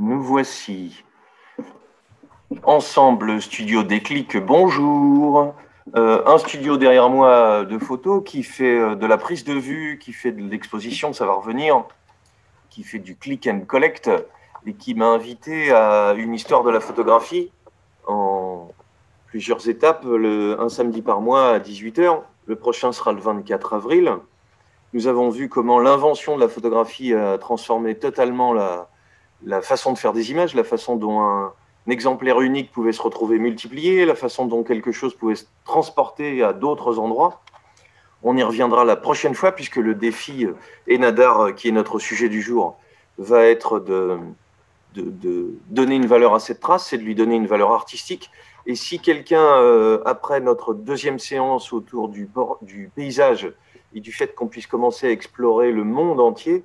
Nous voici ensemble, Studio Déclic, bonjour. Un studio derrière moi de photos qui fait de la prise de vue, qui fait de l'exposition, ça va revenir, qui fait du click and collect et qui m'a invité à une histoire de la photographie en plusieurs étapes, un samedi par mois à 18 h. Le prochain sera le 24 avril. Nous avons vu comment l'invention de la photographie a transformé totalement la façon de faire des images, la façon dont un exemplaire unique pouvait se retrouver multiplié, la façon dont quelque chose pouvait se transporter à d'autres endroits. On y reviendra la prochaine fois, puisque le défi Enadar, qui est notre sujet du jour, va être de donner une valeur à cette trace, c'est de lui donner une valeur artistique. Et si quelqu'un, après notre deuxième séance autour du paysage et du fait qu'on puisse commencer à explorer le monde entier,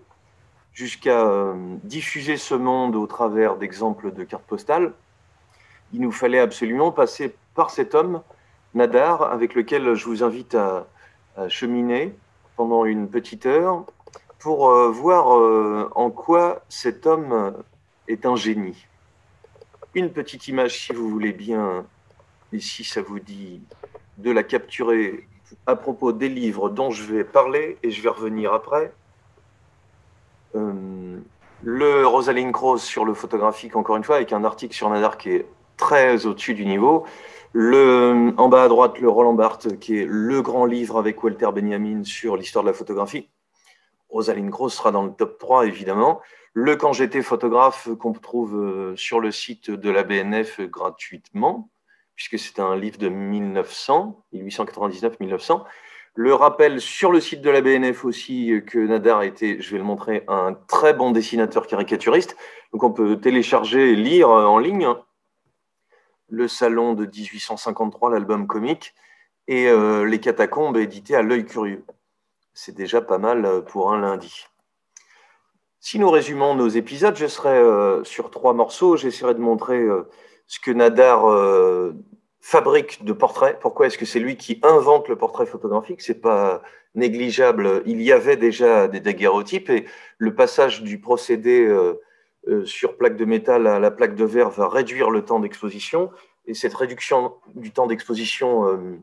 jusqu'à diffuser ce monde au travers d'exemples de cartes postales, il nous fallait absolument passer par cet homme, Nadar, avec lequel je vous invite à cheminer pendant une petite heure pour voir en quoi cet homme est un génie. Une petite image, si vous voulez bien, et si ça vous dit de la capturer à propos des livres dont je vais parler, et je vais revenir après. Le Rosaline Krauss sur le photographique, encore une fois, avec un article sur Nadar qui est très au-dessus du niveau. En bas à droite, le Roland Barthes, qui est le grand livre avec Walter Benjamin sur l'histoire de la photographie. Rosaline Krauss sera dans le top 3, évidemment. Le Quand j'étais photographe, qu'on trouve sur le site de la BNF gratuitement, puisque c'est un livre de 1899-1900. Le rappel sur le site de la BNF aussi que Nadar était, je vais le montrer, un très bon dessinateur caricaturiste. Donc on peut télécharger et lire en ligne. Le salon de 1853, l'album comique, et les catacombes édité à l'œil curieux. C'est déjà pas mal pour un lundi. Si nous résumons nos épisodes, je serai sur 3 morceaux. J'essaierai de montrer ce que Nadar fabrique de portraits. Pourquoi est-ce que c'est lui qui invente le portrait photographique? C'est pas négligeable. Il y avait déjà des daguerreotypes et le passage du procédé sur plaque de métal à la plaque de verre va réduire le temps d'exposition. Et cette réduction du temps d'exposition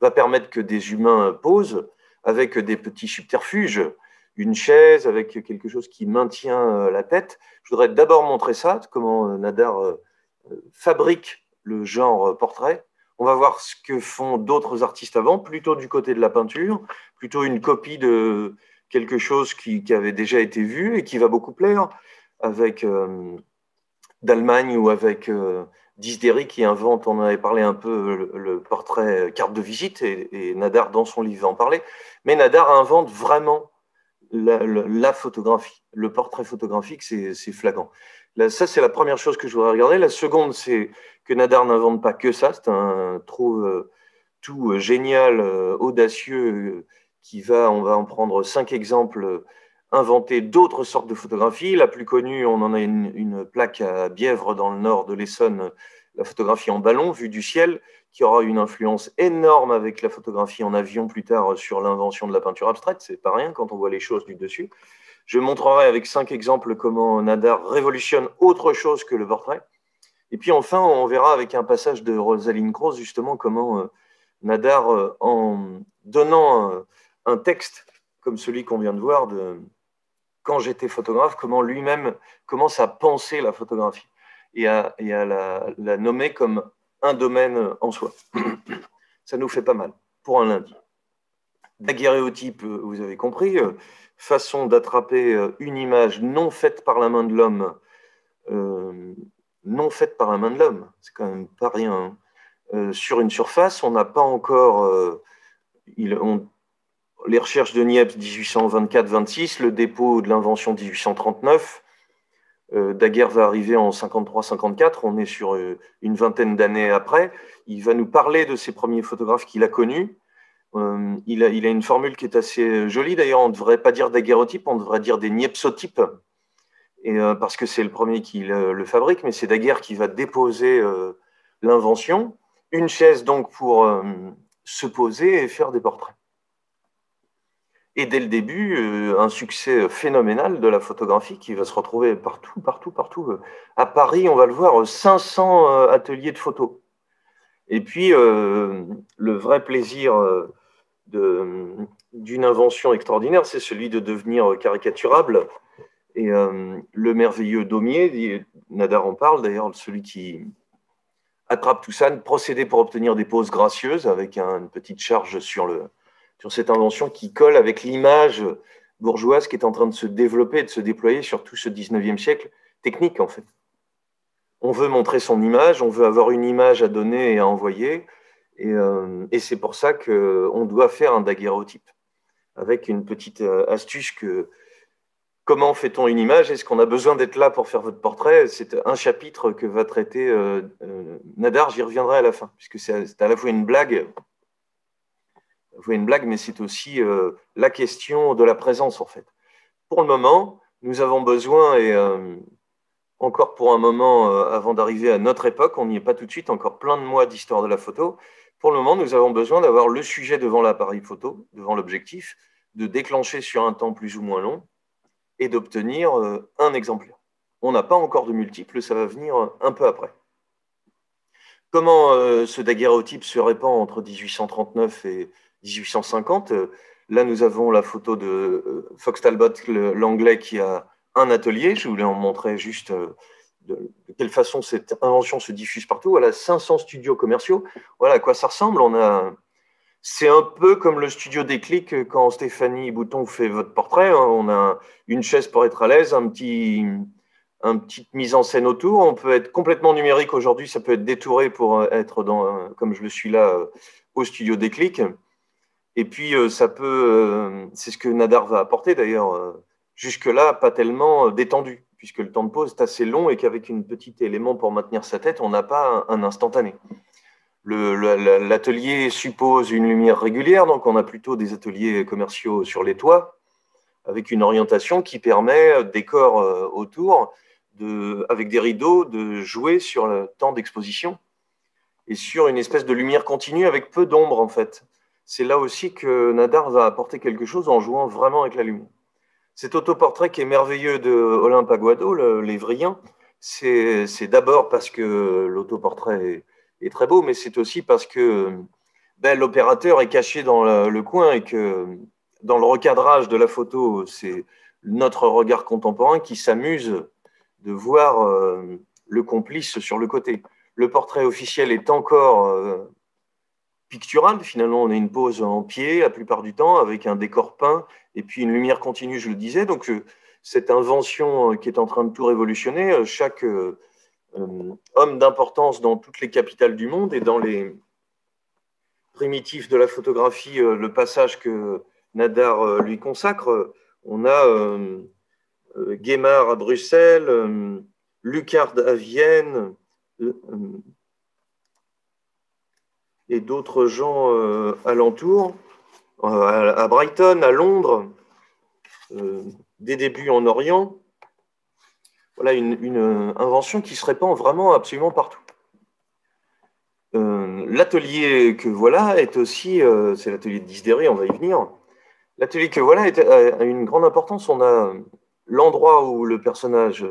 va permettre que des humains posent avec des petits subterfuges, une chaise, avec quelque chose qui maintient la tête. Je voudrais d'abord montrer ça, comment Nadar fabrique le genre portrait. On va voir ce que font d'autres artistes avant, plutôt du côté de la peinture, plutôt une copie de quelque chose qui avait déjà été vu et qui va beaucoup plaire, avec d'Allemagne ou avec Disderi qui invente, on en avait parlé un peu, le portrait carte de visite, et Nadar dans son livre va en parler, mais Nadar invente vraiment la photographie, le portrait photographique, c'est flagrant. Là, ça, c'est la première chose que je voudrais regarder. La seconde, c'est que Nadar n'invente pas que ça. C'est un trou tout génial, audacieux, on va en prendre 5 exemples, inventer d'autres sortes de photographies. La plus connue, on en a une plaque à Bièvre, dans le nord de l'Essonne, la photographie en ballon, vue du ciel, qui aura une influence énorme avec la photographie en avion plus tard sur l'invention de la peinture abstraite. C'est pas rien quand on voit les choses du dessus. Je montrerai avec 5 exemples comment Nadar révolutionne autre chose que le portrait. Et puis enfin, on verra avec un passage de Rosaline Krauss justement comment Nadar, en donnant un texte comme celui qu'on vient de voir de Quand j'étais photographe, comment lui-même commence à penser la photographie et à la nommer comme un domaine en soi. Ça nous fait pas mal pour un lundi. Daguerréotype, vous avez compris, façon d'attraper une image non faite par la main de l'homme, c'est quand même pas rien, hein. Sur une surface, on n'a pas encore, les recherches de Niepce 1824-26, le dépôt de l'invention 1839, Daguerre va arriver en 53-54, on est sur une vingtaine d'années après, il va nous parler de ses premiers photographes qu'il a connus. Il a une formule qui est assez jolie. D'ailleurs, on ne devrait pas dire daguerreotype, on devrait dire des niepsotypes, parce que c'est le premier qui le fabrique, mais c'est Daguerre qui va déposer l'invention. Une chaise donc pour se poser et faire des portraits. et dès le début, un succès phénoménal de la photographie qui va se retrouver partout, partout, partout. À Paris, on va le voir, 500 ateliers de photos. Et puis, le vrai plaisir d'une invention extraordinaire, c'est celui de devenir caricaturable. Et le merveilleux Daumier, Nadar en parle d'ailleurs, celui qui attrape tout ça, de procéder pour obtenir des poses gracieuses avec une petite charge sur cette invention qui colle avec l'image bourgeoise qui est en train de se développer et de se déployer sur tout ce 19e siècle technique, en fait. On veut montrer son image, on veut avoir une image à donner et à envoyer, et c'est pour ça qu'on doit faire un daguerréotype, avec une petite astuce que... Comment fait-on une image? Est-ce qu'on a besoin d'être là pour faire votre portrait? C'est un chapitre que va traiter Nadar, j'y reviendrai à la fin, puisque c'est à la fois une blague, mais c'est aussi la question de la présence, en fait. Pour le moment, nous avons besoin, et encore pour un moment avant d'arriver à notre époque, on n'y est pas tout de suite, encore plein de mois d'histoire de la photo, pour le moment, nous avons besoin d'avoir le sujet devant l'appareil photo, devant l'objectif, de déclencher sur un temps plus ou moins long, et d'obtenir un exemplaire. On n'a pas encore de multiples, ça va venir un peu après. Comment ce daguerréotype se répand entre 1839 et 1850? Là, nous avons la photo de Fox Talbot, l'anglais, qui a un atelier. Je voulais en montrer juste de quelle façon cette invention se diffuse partout. Voilà, 500 studios commerciaux. Voilà à quoi ça ressemble. C'est un peu comme le studio Déclic quand Stéphanie Bouton fait votre portrait. On a une chaise pour être à l'aise, une petite mise en scène autour. On peut être complètement numérique aujourd'hui, ça peut être détouré pour être comme je le suis là, au studio Déclic. Et puis, c'est ce que Nadar va apporter d'ailleurs, jusque-là, pas tellement détendu, puisque le temps de pause est assez long et qu'avec un petit élément pour maintenir sa tête, on n'a pas un instantané. L'atelier suppose une lumière régulière, donc on a plutôt des ateliers commerciaux sur les toits, avec une orientation qui permet, décor autour, avec des rideaux, de jouer sur le temps d'exposition et sur une espèce de lumière continue avec peu d'ombre, en fait. C'est là aussi que Nadar va apporter quelque chose en jouant vraiment avec la lumière. Cet autoportrait qui est merveilleux de Olympe Aguado, l'Évrien, c'est d'abord parce que l'autoportrait est très beau, mais c'est aussi parce que l'opérateur est caché dans le coin et que dans le recadrage de la photo, c'est notre regard contemporain qui s'amuse de voir le complice sur le côté. Le portrait officiel est encore pictural. Finalement, on a une pose en pied la plupart du temps avec un décor peint et puis une lumière continue, je le disais. Donc, cette invention qui est en train de tout révolutionner, chaque... homme d'importance dans toutes les capitales du monde et dans les primitifs de la photographie, le passage que Nadar lui consacre, on a Guémard à Bruxelles, Lucard à Vienne et d'autres gens alentour, à Brighton, à Londres, des débuts en Orient. Voilà une invention qui se répand vraiment absolument partout. L'atelier que voilà est aussi, c'est l'atelier de Disdéry, on va y venir. L'atelier que voilà a une grande importance. On a l'endroit où le personnage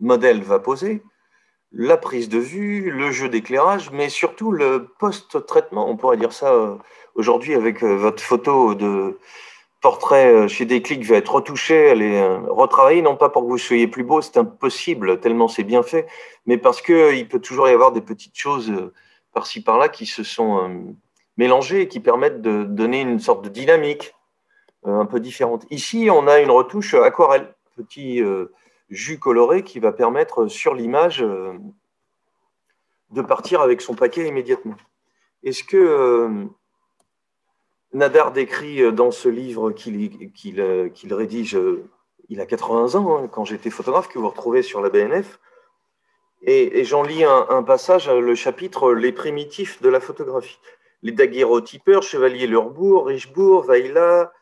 modèle va poser, la prise de vue, le jeu d'éclairage, mais surtout le post-traitement. On pourrait dire ça aujourd'hui avec votre photo de... portrait chez Déclic va être retouché, elle est retravaillée, non pas pour que vous soyez plus beau, c'est impossible, tellement c'est bien fait, mais parce qu'il peut toujours y avoir des petites choses par-ci par-là qui se sont mélangées et qui permettent de donner une sorte de dynamique un peu différente. Ici, on a une retouche aquarelle, petit jus coloré qui va permettre sur l'image de partir avec son paquet immédiatement. Est-ce que... Nadar décrit dans ce livre qu'il rédige, il a 80 ans, hein, quand j'étais photographe, que vous retrouvez sur la BNF. Et j'en lis un passage, le chapitre « Les primitifs de la photographie ». Les daguerréotypeurs, Chevalier Lurbourg, Richebourg, Vaillat,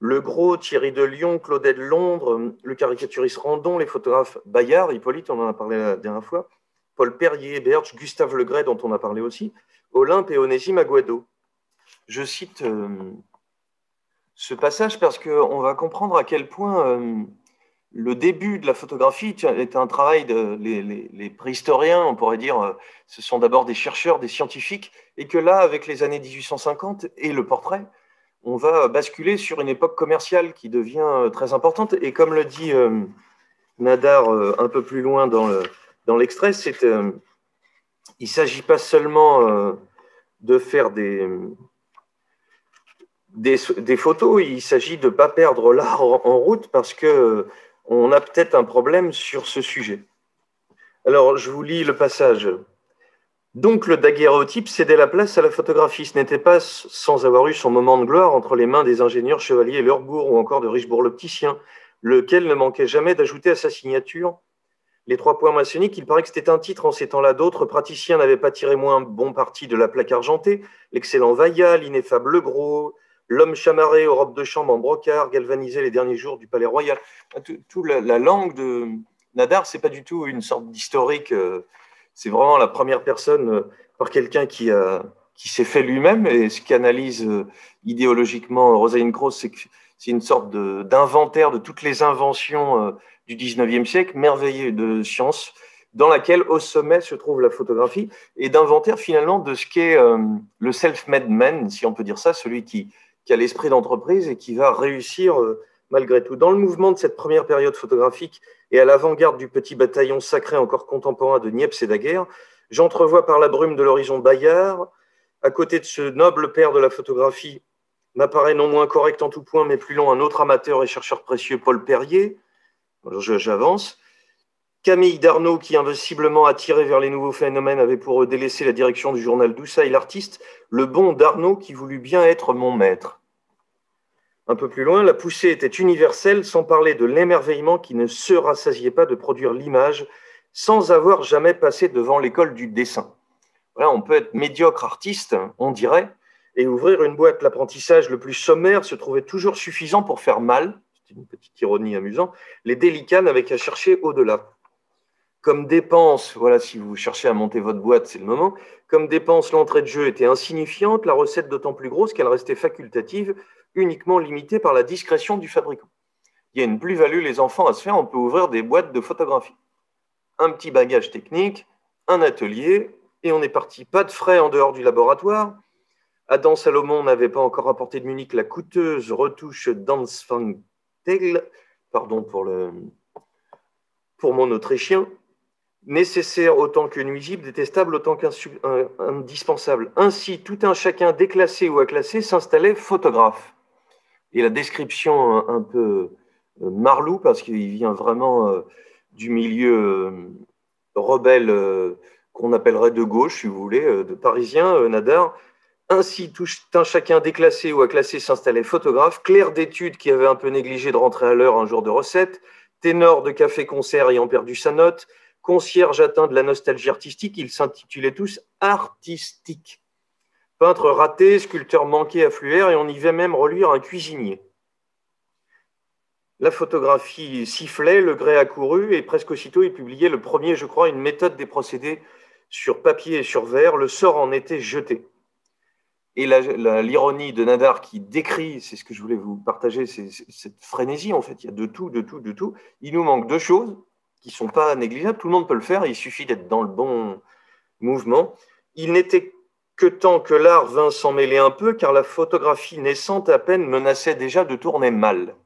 Legros, Thierry de Lyon, Claudel Londres, le caricaturiste Randon, les photographes Bayard, Hippolyte, on en a parlé la dernière fois, Paul Perrier, Berge, Gustave Legray, dont on a parlé aussi, Olympe et Onésime Aguado. Je cite ce passage parce qu'on va comprendre à quel point le début de la photographie est un travail de les préhistoriens, on pourrait dire, ce sont d'abord des chercheurs, des scientifiques, et que là, avec les années 1850 et le portrait, on va basculer sur une époque commerciale qui devient très importante. Et comme le dit Nadar un peu plus loin dans l'extrait, il ne s'agit pas seulement de faire des photos, il s'agit de ne pas perdre l'art en route parce que on a peut-être un problème sur ce sujet. Alors, je vous lis le passage. « Donc, le daguerréotype cédait la place à la photographie. Ce n'était pas sans avoir eu son moment de gloire entre les mains des ingénieurs Chevalier et Lurbourg ou encore de Richebourg l'opticien, lequel ne manquait jamais d'ajouter à sa signature les trois points maçonniques. Il paraît que c'était un titre en ces temps-là. D'autres praticiens n'avaient pas tiré moins bon parti de la plaque argentée. L'excellent Vaillat, l'ineffable Legros, l'homme chamarré aux robes de chambre en brocart, galvanisé les derniers jours du Palais Royal. » Tout la langue de Nadar, ce n'est pas du tout une sorte d'historique. C'est vraiment la première personne par quelqu'un qui s'est fait lui-même. Et ce qu'analyse idéologiquement Rosaline Krauss, c'est que c'est une sorte d'inventaire de toutes les inventions du 19e siècle, merveilleux de science, dans laquelle au sommet se trouve la photographie, et d'inventaire finalement de ce qu'est le self-made man, si on peut dire ça, celui qui a l'esprit d'entreprise et qui va réussir malgré tout. Dans le mouvement de cette première période photographique et à l'avant-garde du petit bataillon sacré encore contemporain de Niépce et Daguerre, j'entrevois par la brume de l'horizon Bayard, à côté de ce noble père de la photographie, m'apparaît non moins correct en tout point, mais plus long, un autre amateur et chercheur précieux, Paul Perrier, j'avance, Camille Darnaud, qui invinciblement attiré vers les nouveaux phénomènes, avait pour eux délaissé la direction du journal Dousseuil, l'artiste, le bon Darnaud qui voulut bien être mon maître. Un peu plus loin, la poussée était universelle, sans parler de l'émerveillement qui ne se rassasiait pas de produire l'image sans avoir jamais passé devant l'école du dessin. Voilà, on peut être médiocre artiste, on dirait, et ouvrir une boîte. L'apprentissage le plus sommaire se trouvait toujours suffisant pour faire mal, c'est une petite ironie amusante, les délicats n'avaient qu'à chercher au-delà. Comme dépense, voilà, si vous cherchez à monter votre boîte, c'est le moment, comme dépense, l'entrée de jeu était insignifiante, la recette d'autant plus grosse qu'elle restait facultative, uniquement limitée par la discrétion du fabricant. Il y a une plus-value, les enfants, à se faire, on peut ouvrir des boîtes de photographie. Un petit bagage technique, un atelier, et on est parti. Pas de frais en dehors du laboratoire. Adam Salomon n'avait pas encore apporté de Munich la coûteuse retouche d'Anzfangel, pardon pour mon autrichien, nécessaire autant que nuisible, détestable autant qu'indispensable. Ainsi, tout un chacun déclassé ou acclassé s'installait photographe. Et la description un peu Marlou, parce qu'il vient vraiment du milieu rebelle qu'on appellerait de gauche, si vous voulez, de parisien, Nadar. Ainsi, tout un chacun déclassé ou acclassé s'installait photographe, clerc d'études qui avait un peu négligé de rentrer à l'heure un jour de recette, ténor de café-concert ayant perdu sa note, concierge atteint de la nostalgie artistique, ils s'intitulaient tous artistiques. Peintres ratés, sculpteurs manqués affluèrent et on y va même reluire un cuisinier. La photographie sifflait, le gré accourut et presque aussitôt il publiait le premier, je crois, une méthode des procédés sur papier et sur verre, le sort en était jeté. Et l'ironie de Nadar qui décrit, c'est ce que je voulais vous partager, c'est cette frénésie en fait, il y a de tout. Il nous manque deux choses qui ne sont pas négligeables, tout le monde peut le faire, il suffit d'être dans le bon mouvement. Il n'était que temps que l'art vint s'en mêler un peu, car la photographie naissante à peine menaçait déjà de tourner mal.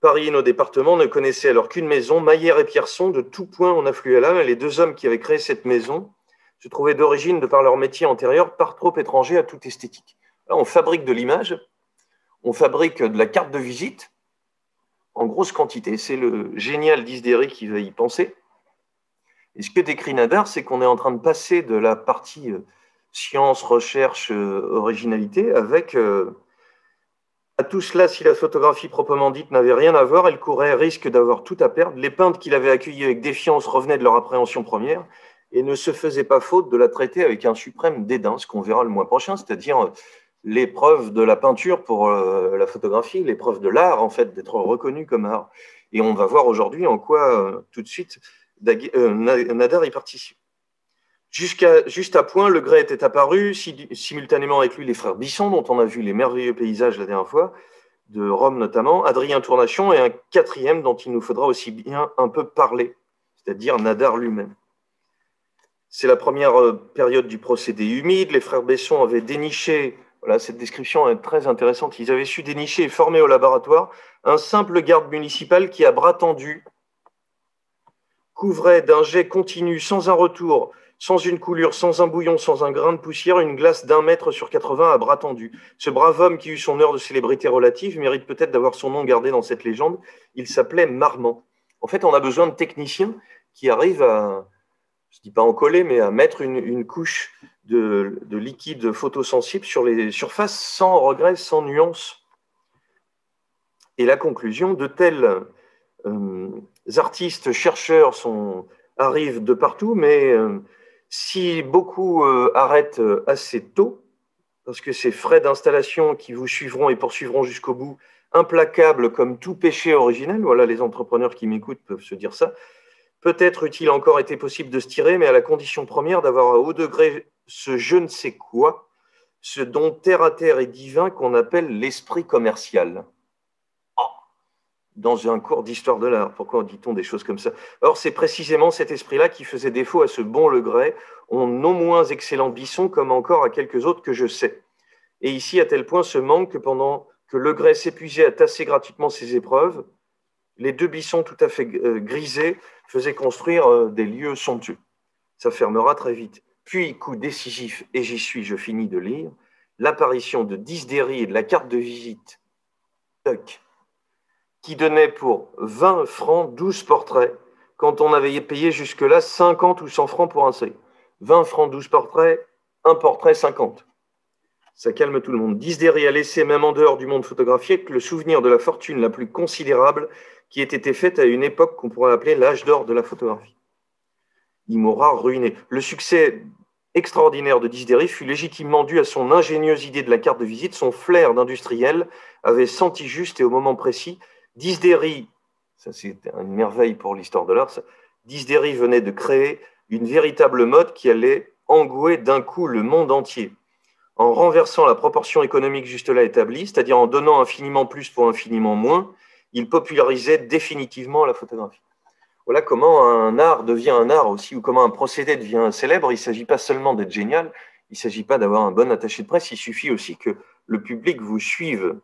Paris et nos départements ne connaissaient alors qu'une maison, Maillère et Pierson, de tous points on affluait là, les deux hommes qui avaient créé cette maison se trouvaient d'origine, de par leur métier antérieur, par trop étrangers à toute esthétique. Là, on fabrique de l'image, on fabrique de la carte de visite, en grosse quantité, c'est le génial Disdéry qui va y penser. Et ce que décrit Nadar, c'est qu'on est en train de passer de la partie science, recherche, originalité, avec à tout cela, si la photographie proprement dite n'avait rien à voir, elle courait risque d'avoir tout à perdre. Les peintres qui l'avaient accueillie avec défiance revenaient de leur appréhension première, et ne se faisait pas faute de la traiter avec un suprême dédain, ce qu'on verra le mois prochain, c'est-à-dire l'épreuve de la peinture pour la photographie, l'épreuve de l'art, en fait, d'être reconnu comme art. Et on va voir aujourd'hui en quoi, tout de suite, Nadar y participe. Juste à point, Le Gray était apparu, simultanément avec lui les frères Bisson, dont on a vu les merveilleux paysages la dernière fois, de Rome notamment, Adrien Tournachon et un quatrième dont il nous faudra aussi bien un peu parler, c'est-à-dire Nadar lui-même. C'est la première période du procédé humide. Les frères Besson avaient déniché, voilà, cette description est très intéressante, ils avaient su dénicher et former au laboratoire un simple garde municipal qui, à bras tendus, couvrait d'un jet continu, sans un retour, sans une coulure, sans un bouillon, sans un grain de poussière, une glace d'1 mètre sur 80 à bras tendus. Ce brave homme qui eut son heure de célébrité relative mérite peut-être d'avoir son nom gardé dans cette légende. Il s'appelait Marmont. En fait, on a besoin de techniciens qui arrivent à, je ne dis pas en coller, mais à mettre une couche de liquide photosensible sur les surfaces sans regret, sans nuance. Et la conclusion, de tels artistes, chercheurs arrivent de partout, mais... si beaucoup arrêtent assez tôt, parce que ces frais d'installation qui vous suivront et poursuivront jusqu'au bout, implacables comme tout péché originel, voilà, les entrepreneurs qui m'écoutent peuvent se dire ça, peut-être eût-il encore été possible de se tirer, mais à la condition première d'avoir à haut degré ce je ne sais quoi, ce don terre à terre et divin qu'on appelle l'esprit commercial. Dans un cours d'histoire de l'art. Pourquoi dit-on des choses comme ça? Or, c'est précisément cet esprit-là qui faisait défaut à ce bon Le Gray, au non moins excellent Bisson, comme encore à quelques autres que je sais. Et ici, à tel point, ce manque que pendant que Le Gray s'épuisait à tasser gratuitement ses épreuves, les deux Bissons tout à fait grisés faisaient construire des lieux somptueux. Ça fermera très vite. Puis, coup décisif, et j'y suis, je finis de lire, l'apparition de Disdéry et de la carte de visite. Tuck. Qui donnait pour 20 francs 12 portraits, quand on avait payé jusque-là 50 ou 100 francs pour un seul. 20 francs 12 portraits, un portrait 50. Ça calme tout le monde. Disdéry a laissé, même en dehors du monde photographié, que le souvenir de la fortune la plus considérable qui ait été faite à une époque qu'on pourrait appeler l'âge d'or de la photographie. Il m'aura ruiné. Le succès extraordinaire de Disdéry fut légitimement dû à son ingénieuse idée de la carte de visite. Son flair d'industriel avait senti juste et au moment précis. Disdéry, ça c'est une merveille pour l'histoire de l'art, Disdéry venait de créer une véritable mode qui allait engouer d'un coup le monde entier. En renversant la proportion économique juste là établie, c'est-à-dire en donnant infiniment plus pour infiniment moins, il popularisait définitivement la photographie. Voilà comment un art devient un art aussi, ou comment un procédé devient célèbre. Il ne s'agit pas seulement d'être génial, il ne s'agit pas d'avoir un bon attaché de presse, il suffit aussi que le public vous suive.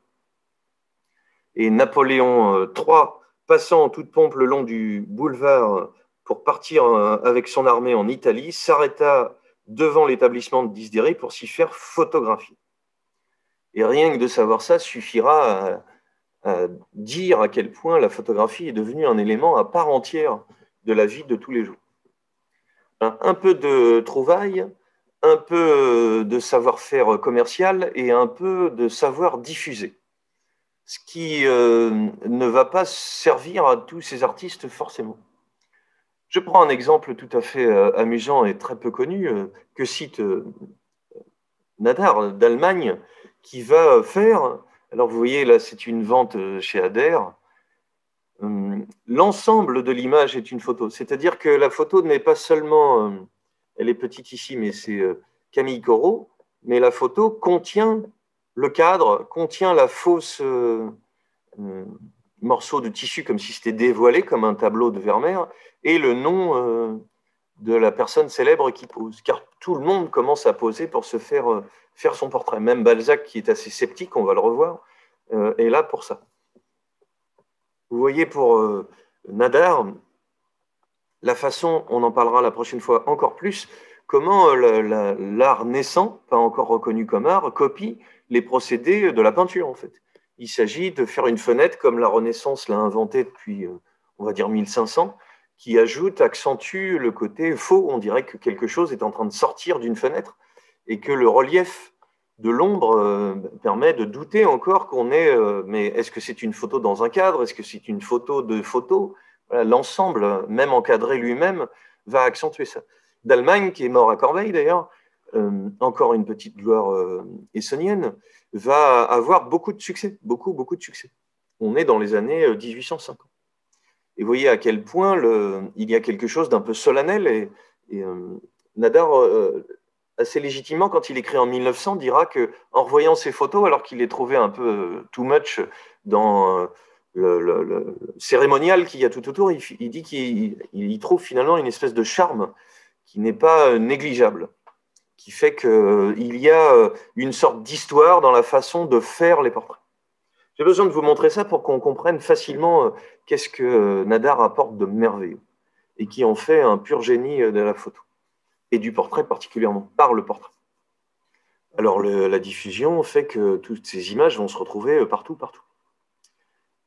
Et Napoléon III, passant en toute pompe le long du boulevard pour partir avec son armée en Italie, s'arrêta devant l'établissement de Disdéry pour s'y faire photographier. Et rien que de savoir ça suffira à dire à quel point la photographie est devenue un élément à part entière de la vie de tous les jours. Un peu de trouvaille, un peu de savoir-faire commercial et un peu de savoir diffuser. Ce qui ne va pas servir à tous ces artistes forcément. Je prends un exemple tout à fait amusant et très peu connu que cite Nadar d'Allemagne, qui va faire, alors vous voyez là c'est une vente chez Adair, l'ensemble de l'image est une photo, c'est-à-dire que la photo n'est pas seulement, elle est petite ici mais c'est Camille Corot, mais la photo contient le cadre, contient la fausse morceau de tissu comme si c'était dévoilé, comme un tableau de Vermeer, et le nom de la personne célèbre qui pose. Car tout le monde commence à poser pour se faire son portrait. Même Balzac, qui est assez sceptique, on va le revoir, est là pour ça. Vous voyez pour Nadar, la façon, on en parlera la prochaine fois encore plus, comment l'art naissant, pas encore reconnu comme art, copie les procédés de la peinture, en fait. Il s'agit de faire une fenêtre, comme la Renaissance l'a inventée depuis, on va dire, 1500, qui ajoute, accentue le côté faux. On dirait que quelque chose est en train de sortir d'une fenêtre et que le relief de l'ombre permet de douter encore qu'on est... mais est-ce que c'est une photo dans un cadre? Est-ce que c'est une photo de photo? L'ensemble, même encadré lui-même, va accentuer ça. D'Allemagne, qui est mort à Corbeil, d'ailleurs, encore une petite gloire essonienne, va avoir beaucoup de succès, beaucoup de succès. On est dans les années 1850. Et vous voyez à quel point il y a quelque chose d'un peu solennel et Nadar, assez légitimement, quand il écrit en 1900, dira qu'en revoyant ses photos, alors qu'il les trouvait un peu too much dans le cérémonial qu'il y a tout autour, il dit qu'il trouve finalement une espèce de charme qui n'est pas négligeable, qui fait qu'il y a une sorte d'histoire dans la façon de faire les portraits. J'ai besoin de vous montrer ça pour qu'on comprenne facilement qu'est-ce que Nadar apporte de merveilleux et qui en fait un pur génie de la photo et du portrait particulièrement, par le portrait. Alors la diffusion fait que toutes ces images vont se retrouver partout, partout.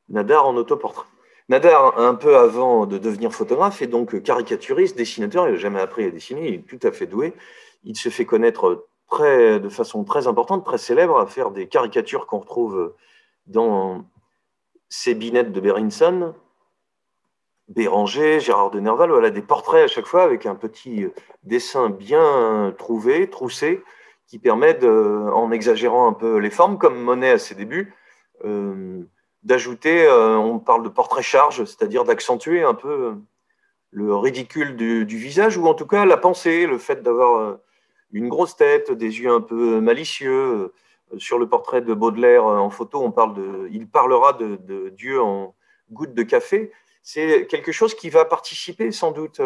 Nadar en autoportrait. Nadar, un peu avant de devenir photographe, est donc caricaturiste, dessinateur, il n'a jamais appris à dessiner, il est tout à fait doué, il se fait connaître de façon très importante, très célèbre, à faire des caricatures qu'on retrouve dans Sébinet de Bérinson, Béranger, Gérard de Nerval, voilà des portraits à chaque fois avec un petit dessin bien trouvé, troussé, qui permet, en exagérant un peu les formes, comme Monet à ses débuts, d'ajouter, on parle de portrait charge, c'est-à-dire d'accentuer un peu le ridicule du visage, ou en tout cas la pensée, le fait d'avoir une grosse tête, des yeux un peu malicieux. Sur le portrait de Baudelaire en photo, il parlera de Dieu en goutte de café. C'est quelque chose qui va participer sans doute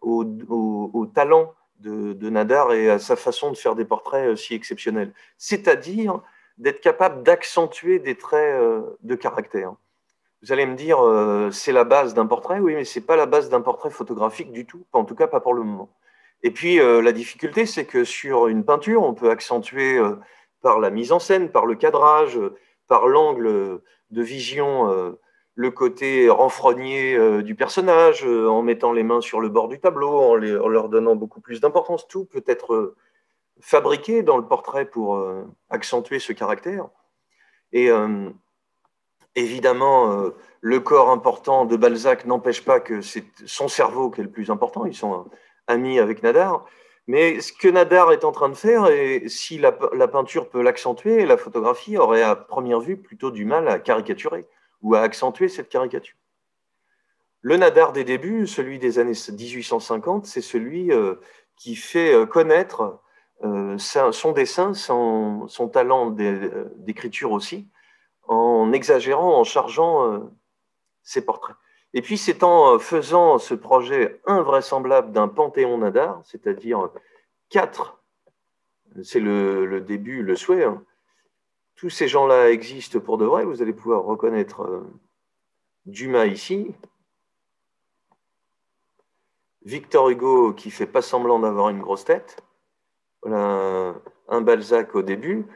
au talent de Nadar et à sa façon de faire des portraits si exceptionnels. C'est-à-dire d'être capable d'accentuer des traits de caractère. Vous allez me dire, c'est la base d'un portrait. Oui, mais ce n'est pas la base d'un portrait photographique du tout, en tout cas pas pour le moment. Et puis la difficulté, c'est que sur une peinture, on peut accentuer par la mise en scène, par le cadrage, par l'angle de vision, le côté renfrogné du personnage, en mettant les mains sur le bord du tableau, en leur donnant beaucoup plus d'importance. Tout peut être fabriqué dans le portrait pour accentuer ce caractère. Et évidemment, le corps important de Balzac n'empêche pas que c'est son cerveau qui est le plus important. Ils sont amis avec Nadar. Mais ce que Nadar est en train de faire, et si la peinture peut l'accentuer, la photographie aurait à première vue plutôt du mal à caricaturer ou à accentuer cette caricature. Le Nadar des débuts, celui des années 1850, c'est celui qui fait connaître son dessin, son talent d'écriture aussi, en exagérant, en chargeant ses portraits. Et puis, c'est en faisant ce projet invraisemblable d'un panthéon Nadar, c'est-à-dire quatre, c'est le début, le souhait, hein. Tous ces gens-là existent pour de vrai, vous allez pouvoir reconnaître Dumas ici, Victor Hugo qui fait pas semblant d'avoir une grosse tête, voilà un Balzac au début.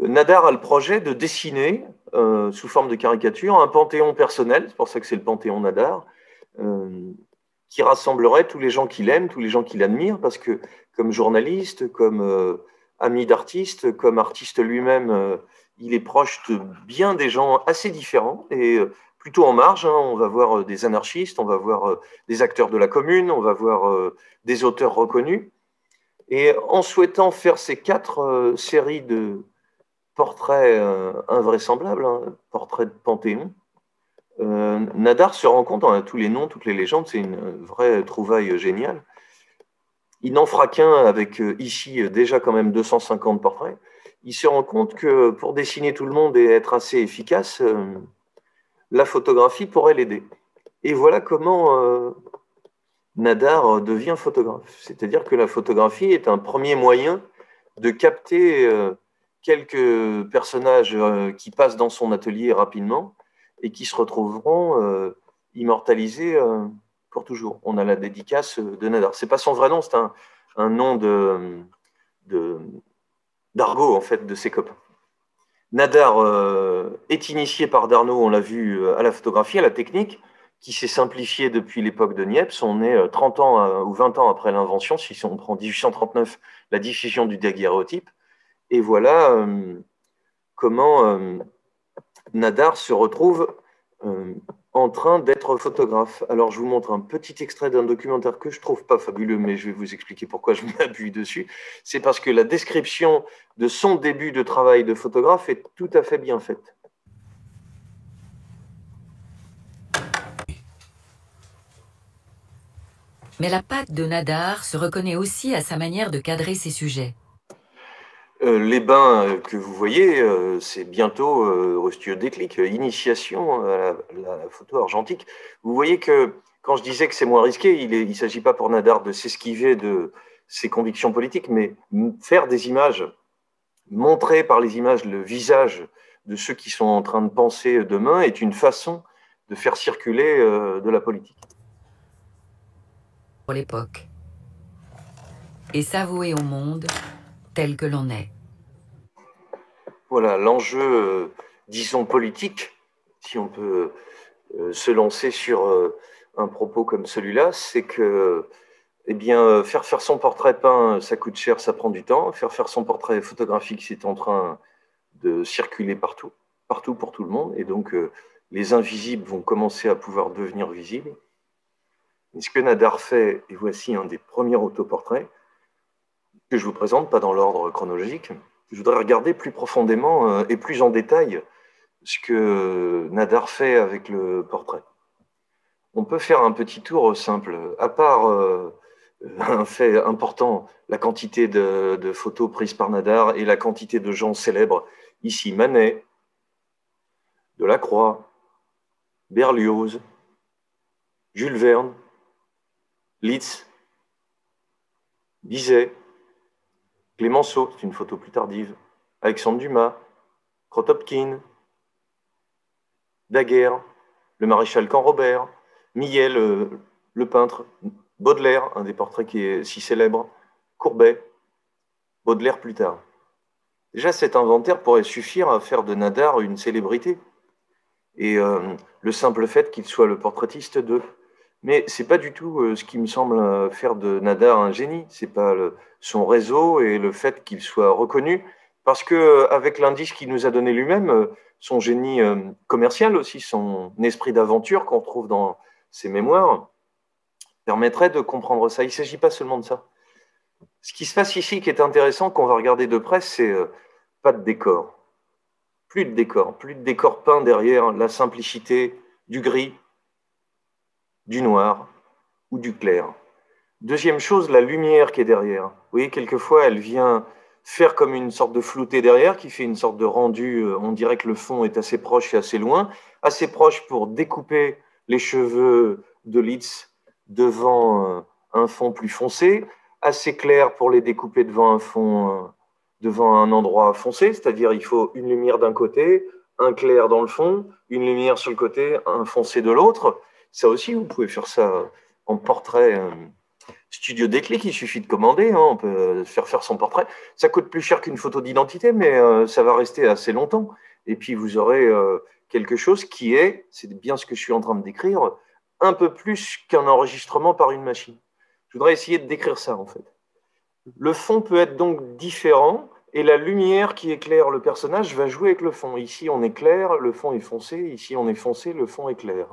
Nadar a le projet de dessiner, sous forme de caricature, un panthéon personnel, c'est pour ça que c'est le panthéon Nadar, qui rassemblerait tous les gens qu'il aime, tous les gens qu'il admire, parce que comme journaliste, comme ami d'artiste, comme artiste lui-même, il est proche de bien des gens assez différents, et plutôt en marge, hein, on va voir des anarchistes, on va voir des acteurs de la Commune, on va voir des auteurs reconnus, et en souhaitant faire ces quatre séries de portrait invraisemblable, hein, portrait de Panthéon, Nadar se rend compte, on a tous les noms, toutes les légendes, c'est une vraie trouvaille géniale. Il n'en fera qu'un avec ici déjà quand même 250 portraits. Il se rend compte que pour dessiner tout le monde et être assez efficace, la photographie pourrait l'aider. Et voilà comment Nadar devient photographe. C'est-à-dire que la photographie est un premier moyen de capter quelques personnages qui passent dans son atelier rapidement et qui se retrouveront immortalisés pour toujours. On a la dédicace de Nadar. Ce n'est pas son vrai nom, c'est un nom d'argot, en fait, de ses copains. Nadar est initié par Darnaud, on l'a vu, à la photographie, à la technique, qui s'est simplifiée depuis l'époque de Niepce. On est 30 ans ou 20 ans après l'invention, si on prend 1839, la diffusion du daguerréotype. Et voilà comment Nadar se retrouve en train d'être photographe. Alors, je vous montre un petit extrait d'un documentaire que je trouve pas fabuleux, mais je vais vous expliquer pourquoi je m'appuie dessus. C'est parce que la description de son début de travail de photographe est tout à fait bien faite. Mais la patte de Nadar se reconnaît aussi à sa manière de cadrer ses sujets. Les bains que vous voyez, c'est bientôt Rustieux Déclic, initiation à la photo argentique. Vous voyez que quand je disais que c'est moins risqué, il ne s'agit pas pour Nadar de s'esquiver de ses convictions politiques, mais faire des images, montrer par les images le visage de ceux qui sont en train de penser demain est une façon de faire circuler de la politique. Pour l'époque, et s'avouer au monde tel que l'on est. Voilà, l'enjeu, disons, politique, si on peut se lancer sur un propos comme celui-là, c'est que eh bien, faire son portrait peint, ça coûte cher, ça prend du temps. Faire son portrait photographique, c'est en train de circuler partout, partout pour tout le monde. Et donc, les invisibles vont commencer à pouvoir devenir visibles. Et ce que Nadar fait, et voici un des premiers autoportraits, que je vous présente, pas dans l'ordre chronologique. Je voudrais regarder plus profondément et plus en détail ce que Nadar fait avec le portrait. On peut faire un petit tour simple. À part un fait important, la quantité de photos prises par Nadar et la quantité de gens célèbres, ici Manet, Delacroix, Berlioz, Jules Verne, Liszt, Bizet, Clémenceau, c'est une photo plus tardive, Alexandre Dumas, Kropotkin, Daguerre, le maréchal Canrobert, Millet, le peintre, Baudelaire, un des portraits qui est si célèbre, Courbet, Baudelaire plus tard. Déjà, cet inventaire pourrait suffire à faire de Nadar une célébrité. Et le simple fait qu'il soit le portraitiste de... Mais ce n'est pas du tout ce qui me semble faire de Nadar un génie. Ce n'est pas son réseau et le fait qu'il soit reconnu. Parce qu'avec l'indice qu'il nous a donné lui-même, son génie commercial aussi, son esprit d'aventure qu'on retrouve dans ses mémoires, permettrait de comprendre ça. Il ne s'agit pas seulement de ça. Ce qui se passe ici, qui est intéressant, qu'on va regarder de près, c'est pas de décor. Plus de décor. Plus de décor peint derrière la simplicité du gris, du noir ou du clair. Deuxième chose, la lumière qui est derrière. Vous voyez, quelquefois, elle vient faire comme une sorte de flouté derrière, qui fait une sorte de rendu, on dirait que le fond est assez proche et assez loin, assez proche pour découper les cheveux de Liszt devant un fond plus foncé, assez clair pour les découper devant un fond, devant un endroit foncé, c'est-à-dire il faut une lumière d'un côté, un clair dans le fond, une lumière sur le côté, un foncé de l'autre. Ça aussi, vous pouvez faire ça en portrait Studio Déclic, il suffit de commander, hein, on peut faire son portrait. Ça coûte plus cher qu'une photo d'identité, mais ça va rester assez longtemps. Et puis, vous aurez quelque chose qui est, c'est bien ce que je suis en train de décrire, un peu plus qu'un enregistrement par une machine. Je voudrais essayer de décrire ça, en fait. Le fond peut être donc différent, et la lumière qui éclaire le personnage va jouer avec le fond. Ici, on est clair, le fond est foncé. Ici, on est foncé, le fond est clair.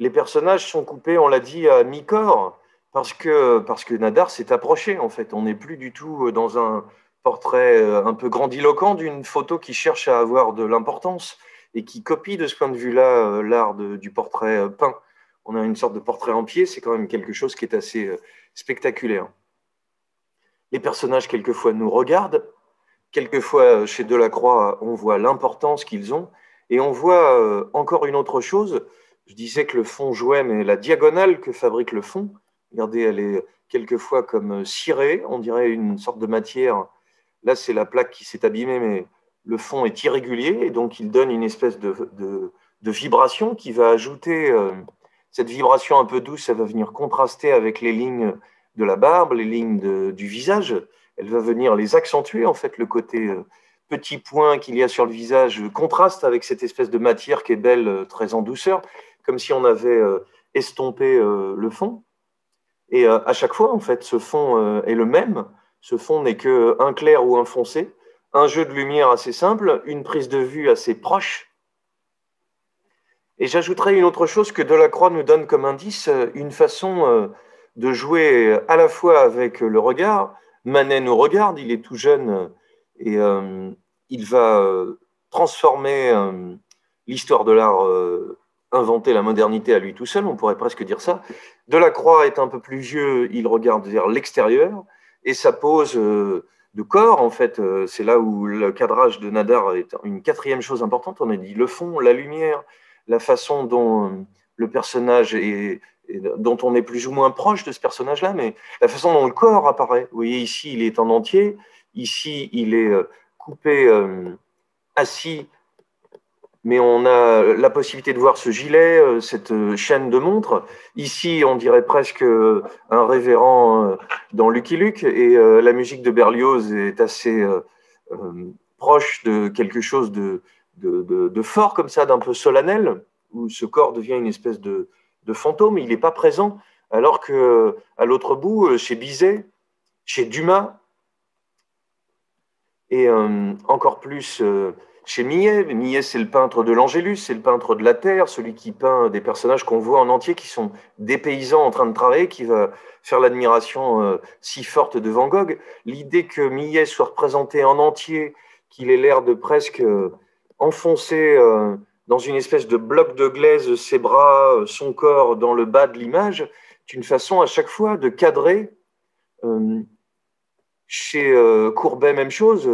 Les personnages sont coupés, on l'a dit, à mi-corps, parce que Nadar s'est approché, en fait. On n'est plus du tout dans un portrait un peu grandiloquent d'une photo qui cherche à avoir de l'importance et qui copie, de ce point de vue-là, l'art du portrait peint. On a une sorte de portrait en pied, c'est quand même quelque chose qui est assez spectaculaire. Les personnages, quelquefois, nous regardent. Quelquefois, chez Delacroix, on voit l'importance qu'ils ont. Et on voit encore une autre chose. Je disais que le fond jouait, mais la diagonale que fabrique le fond, regardez, elle est quelquefois comme cirée, on dirait une sorte de matière. Là, c'est la plaque qui s'est abîmée, mais le fond est irrégulier, et donc il donne une espèce de vibration qui va ajouter... cette vibration un peu douce, elle va venir contraster avec les lignes de la barbe, les lignes du visage. Elle va venir les accentuer, en fait, le côté... petit point qu'il y a sur le visage contraste avec cette espèce de matière qui est belle, très en douceur, comme si on avait estompé le fond. Et à chaque fois, en fait, ce fond est le même. Ce fond n'est qu'un clair ou un foncé, un jeu de lumière assez simple, une prise de vue assez proche. Et j'ajouterai une autre chose que Delacroix nous donne comme indice, une façon de jouer à la fois avec le regard. Manet nous regarde, il est tout jeune, et il va transformer l'histoire de l'art inventé la modernité à lui tout seul, on pourrait presque dire ça. Delacroix est un peu plus vieux, il regarde vers l'extérieur, et sa pose de corps, en fait, c'est là où le cadrage de Nadar est une quatrième chose importante. On a dit le fond, la lumière, la façon dont le personnage est, dont on est plus ou moins proche de ce personnage-là, mais la façon dont le corps apparaît. Vous voyez, ici, il est en entier, ici, il est coupé, assis, mais on a la possibilité de voir ce gilet, cette chaîne de montre. Ici, on dirait presque un révérend dans Lucky Luke, et la musique de Berlioz est assez proche de quelque chose de fort comme ça, d'un peu solennel, où ce corps devient une espèce de fantôme, il n'est pas présent, alors qu'à l'autre bout, chez Bizet, chez Dumas, et encore plus... chez Millet, c'est le peintre de l'Angélus, c'est le peintre de la Terre, celui qui peint des personnages qu'on voit en entier, qui sont des paysans en train de travailler, qui va faire l'admiration si forte de Van Gogh. L'idée que Millet soit représenté en entier, qu'il ait l'air de presque enfoncer dans une espèce de bloc de glaise ses bras, son corps dans le bas de l'image, est une façon à chaque fois de cadrer. Chez Courbet, même chose.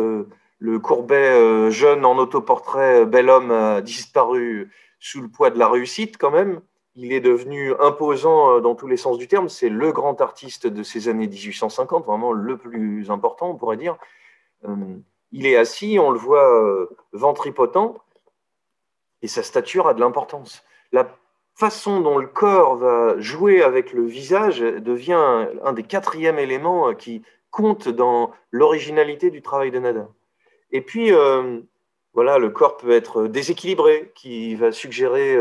Le Courbet jeune en autoportrait, bel homme, a disparu sous le poids de la réussite quand même. Il est devenu imposant dans tous les sens du terme. C'est le grand artiste de ces années 1850, vraiment le plus important, on pourrait dire. Il est assis, on le voit ventripotent, et sa stature a de l'importance. La façon dont le corps va jouer avec le visage devient un des quatrièmes éléments qui compte dans l'originalité du travail de Nadar. Et puis, voilà, le corps peut être déséquilibré, qui va suggérer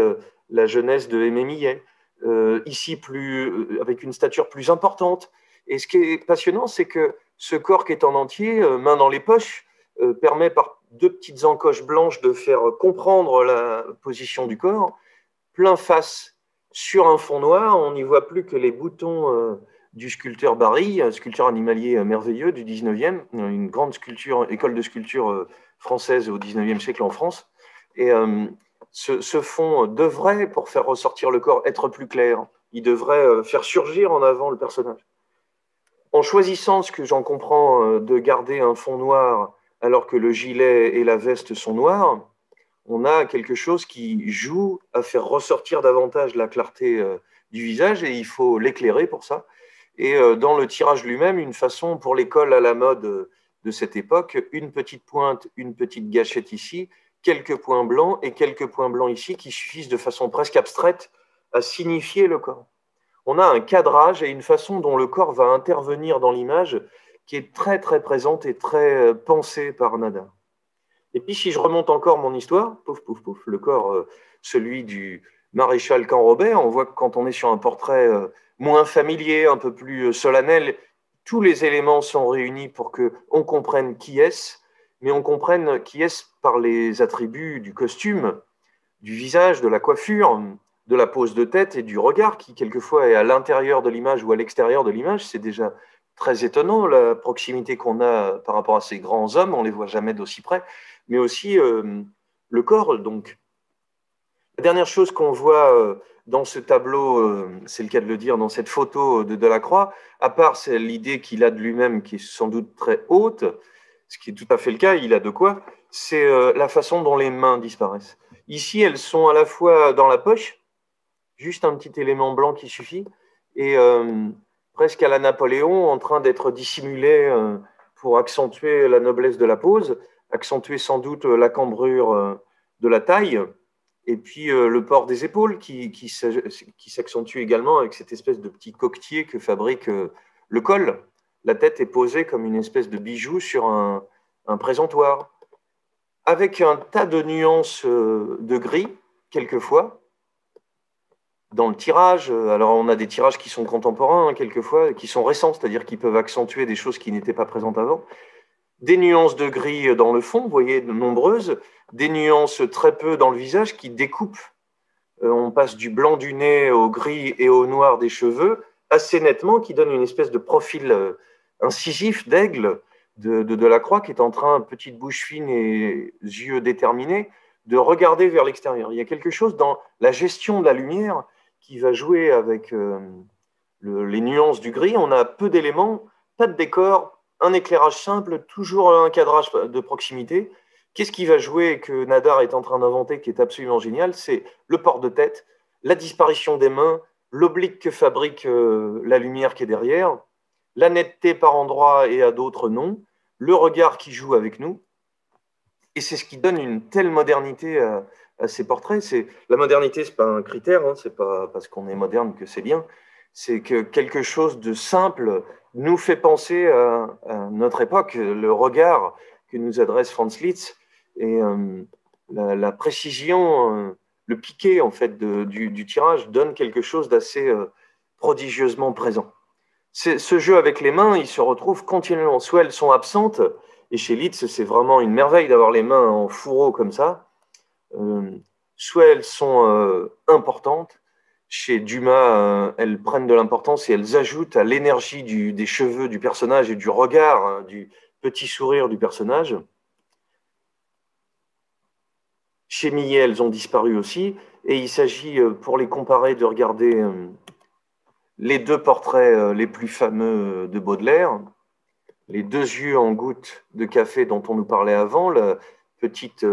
la jeunesse de Aimé Millet, ici avec une stature plus importante. Et ce qui est passionnant, c'est que ce corps qui est en entier, main dans les poches, permet par deux petites encoches blanches de faire comprendre la position du corps, plein face sur un fond noir, on n'y voit plus que les boutons... du sculpteur Barye, sculpteur animalier merveilleux du 19e, une grande sculpture, école de sculpture française au 19e siècle en France. Et ce fond devrait, pour faire ressortir le corps, être plus clair. Il devrait faire surgir en avant le personnage. En choisissant, ce que j'en comprends, de garder un fond noir alors que le gilet et la veste sont noirs, on a quelque chose qui joue à faire ressortir davantage la clarté du visage, et il faut l'éclairer pour ça. Et dans le tirage lui-même, une façon pour l'école à la mode de cette époque, une petite pointe, une petite gâchette ici, quelques points blancs et quelques points blancs ici qui suffisent de façon presque abstraite à signifier le corps. On a un cadrage et une façon dont le corps va intervenir dans l'image qui est très très présente et très pensée par Nadar. Et puis si je remonte encore mon histoire, pouf pouf pouf, le corps, celui du maréchal Canrobert, on voit que quand on est sur un portrait... moins familier, un peu plus solennel, tous les éléments sont réunis pour qu'on comprenne qui est-ce, mais on comprenne qui est-ce par les attributs du costume, du visage, de la coiffure, de la pose de tête et du regard, qui quelquefois est à l'intérieur de l'image ou à l'extérieur de l'image. C'est déjà très étonnant la proximité qu'on a par rapport à ces grands hommes, on ne les voit jamais d'aussi près, mais aussi le corps, donc. La dernière chose qu'on voit... dans ce tableau, c'est le cas de le dire, dans cette photo de Delacroix, à part l'idée qu'il a de lui-même, qui est sans doute très haute, ce qui est tout à fait le cas, il a de quoi, c'est la façon dont les mains disparaissent. Ici, elles sont à la fois dans la poche, juste un petit élément blanc qui suffit, et presque à la Napoléon, en train d'être dissimulé pour accentuer la noblesse de la pose, accentuer sans doute la cambrure de la taille, et puis le port des épaules qui s'accentue également avec cette espèce de petit coquetier que fabrique le col. La tête est posée comme une espèce de bijou sur un présentoir, avec un tas de nuances de gris, quelquefois, dans le tirage. Alors on a des tirages qui sont contemporains, hein, quelquefois, qui sont récents, c'est-à-dire qui peuvent accentuer des choses qui n'étaient pas présentes avant. Des nuances de gris dans le fond, vous voyez, nombreuses, des nuances très peu dans le visage qui découpent. On passe du blanc du nez au gris et au noir des cheveux, assez nettement, qui donne une espèce de profil incisif d'aigle de Delacroix, qui est en train, petite bouche fine et yeux déterminés, de regarder vers l'extérieur. Il y a quelque chose dans la gestion de la lumière qui va jouer avec les nuances du gris. On a peu d'éléments, pas de décor, un éclairage simple, toujours un cadrage de proximité. Qu'est-ce qui va jouer et que Nadar est en train d'inventer, qui est absolument génial, c'est le port de tête, la disparition des mains, l'oblique que fabrique la lumière qui est derrière, la netteté par endroits et à d'autres non, le regard qui joue avec nous. Et c'est ce qui donne une telle modernité à ces portraits. La modernité, ce n'est pas un critère, hein, ce n'est pas parce qu'on est moderne que c'est bien. C'est que quelque chose de simple nous fait penser à notre époque, le regard que nous adresse Franz Liszt et la précision, le piqué en fait, du tirage donne quelque chose d'assez prodigieusement présent. Ce jeu avec les mains, il se retrouve continuellement, soit elles sont absentes, et chez Liszt, c'est vraiment une merveille d'avoir les mains en fourreau comme ça, soit elles sont importantes. Chez Dumas, elles prennent de l'importance et elles ajoutent à l'énergie des cheveux du personnage et du regard, hein, du petit sourire du personnage. Chez Millet, elles ont disparu aussi. Et il s'agit, pour les comparer, de regarder les deux portraits les plus fameux de Baudelaire. Les deux yeux en gouttes de café dont on nous parlait avant, la petite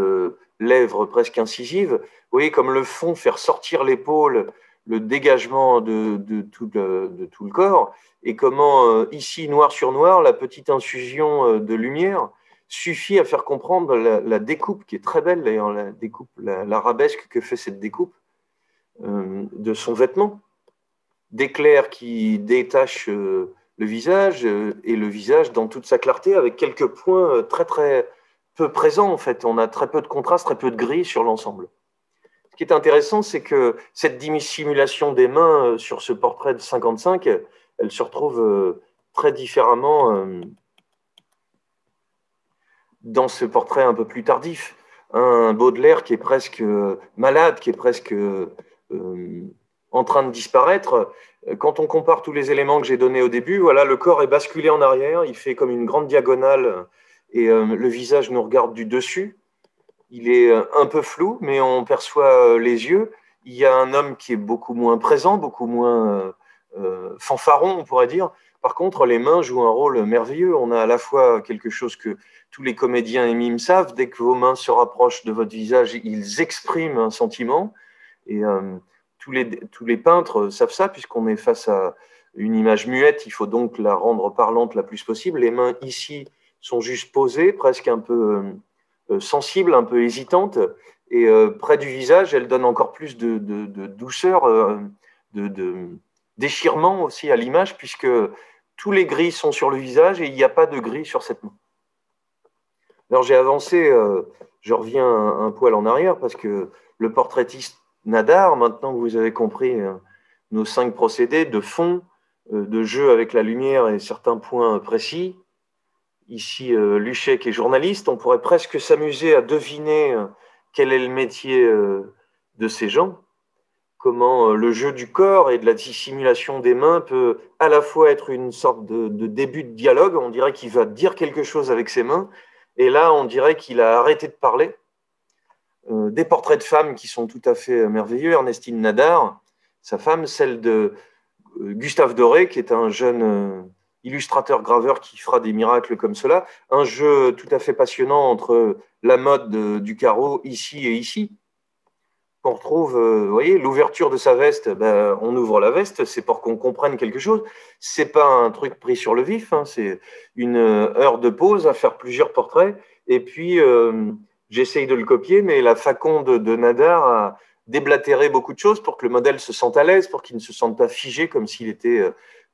lèvre presque incisive. Vous voyez, comme le fond, faire sortir l'épaule, le dégagement de tout le corps, et comment, ici, noir sur noir, la petite infusion de lumière suffit à faire comprendre la découpe, qui est très belle d'ailleurs, l'arabesque que fait cette découpe de son vêtement, d'éclairs qui détachent le visage, et le visage dans toute sa clarté, avec quelques points très, très peu présents, en fait. On a très peu de contraste, très peu de gris sur l'ensemble. Ce qui est intéressant, c'est que cette dissimulation des mains sur ce portrait de 55, elle se retrouve très différemment dans ce portrait un peu plus tardif. Un Baudelaire qui est presque malade, qui est presque en train de disparaître. Quand on compare tous les éléments que j'ai donnés au début, voilà, le corps est basculé en arrière, il fait comme une grande diagonale et le visage nous regarde du dessus. Il est un peu flou, mais on perçoit les yeux. Il y a un homme qui est beaucoup moins présent, beaucoup moins fanfaron, on pourrait dire. Par contre, les mains jouent un rôle merveilleux. On a à la fois quelque chose que tous les comédiens et mimes savent. Dès que vos mains se rapprochent de votre visage, ils expriment un sentiment. Et tous les peintres savent ça, puisqu'on est face à une image muette. Il faut donc la rendre parlante la plus possible. Les mains, ici, sont juste posées, presque un peu... sensible, un peu hésitante, et près du visage, elle donne encore plus de douceur, de déchirement aussi à l'image, puisque tous les gris sont sur le visage et il n'y a pas de gris sur cette main. Alors j'ai avancé, je reviens un poil en arrière, parce que le portraitiste Nadar, maintenant que vous avez compris nos 5 procédés de fond, de jeu avec la lumière et certains points précis, ici, Luchet qui est journaliste, on pourrait presque s'amuser à deviner quel est le métier de ces gens, comment le jeu du corps et de la dissimulation des mains peut à la fois être une sorte de début de dialogue, on dirait qu'il va dire quelque chose avec ses mains, et là on dirait qu'il a arrêté de parler. Des portraits de femmes qui sont tout à fait merveilleux, Ernestine Nadar, sa femme, celle de Gustave Doré, qui est un jeune... illustrateur-graveur qui fera des miracles comme cela, un jeu tout à fait passionnant entre la mode du carreau ici et ici, qu'on retrouve, vous voyez, l'ouverture de sa veste, ben, on ouvre la veste, c'est pour qu'on comprenne quelque chose, c'est pas un truc pris sur le vif, hein, c'est une heure de pause à faire plusieurs portraits, et puis j'essaye de le copier, mais la faconde de Nadar a déblatéré beaucoup de choses pour que le modèle se sente à l'aise, pour qu'il ne se sente pas figé comme s'il était...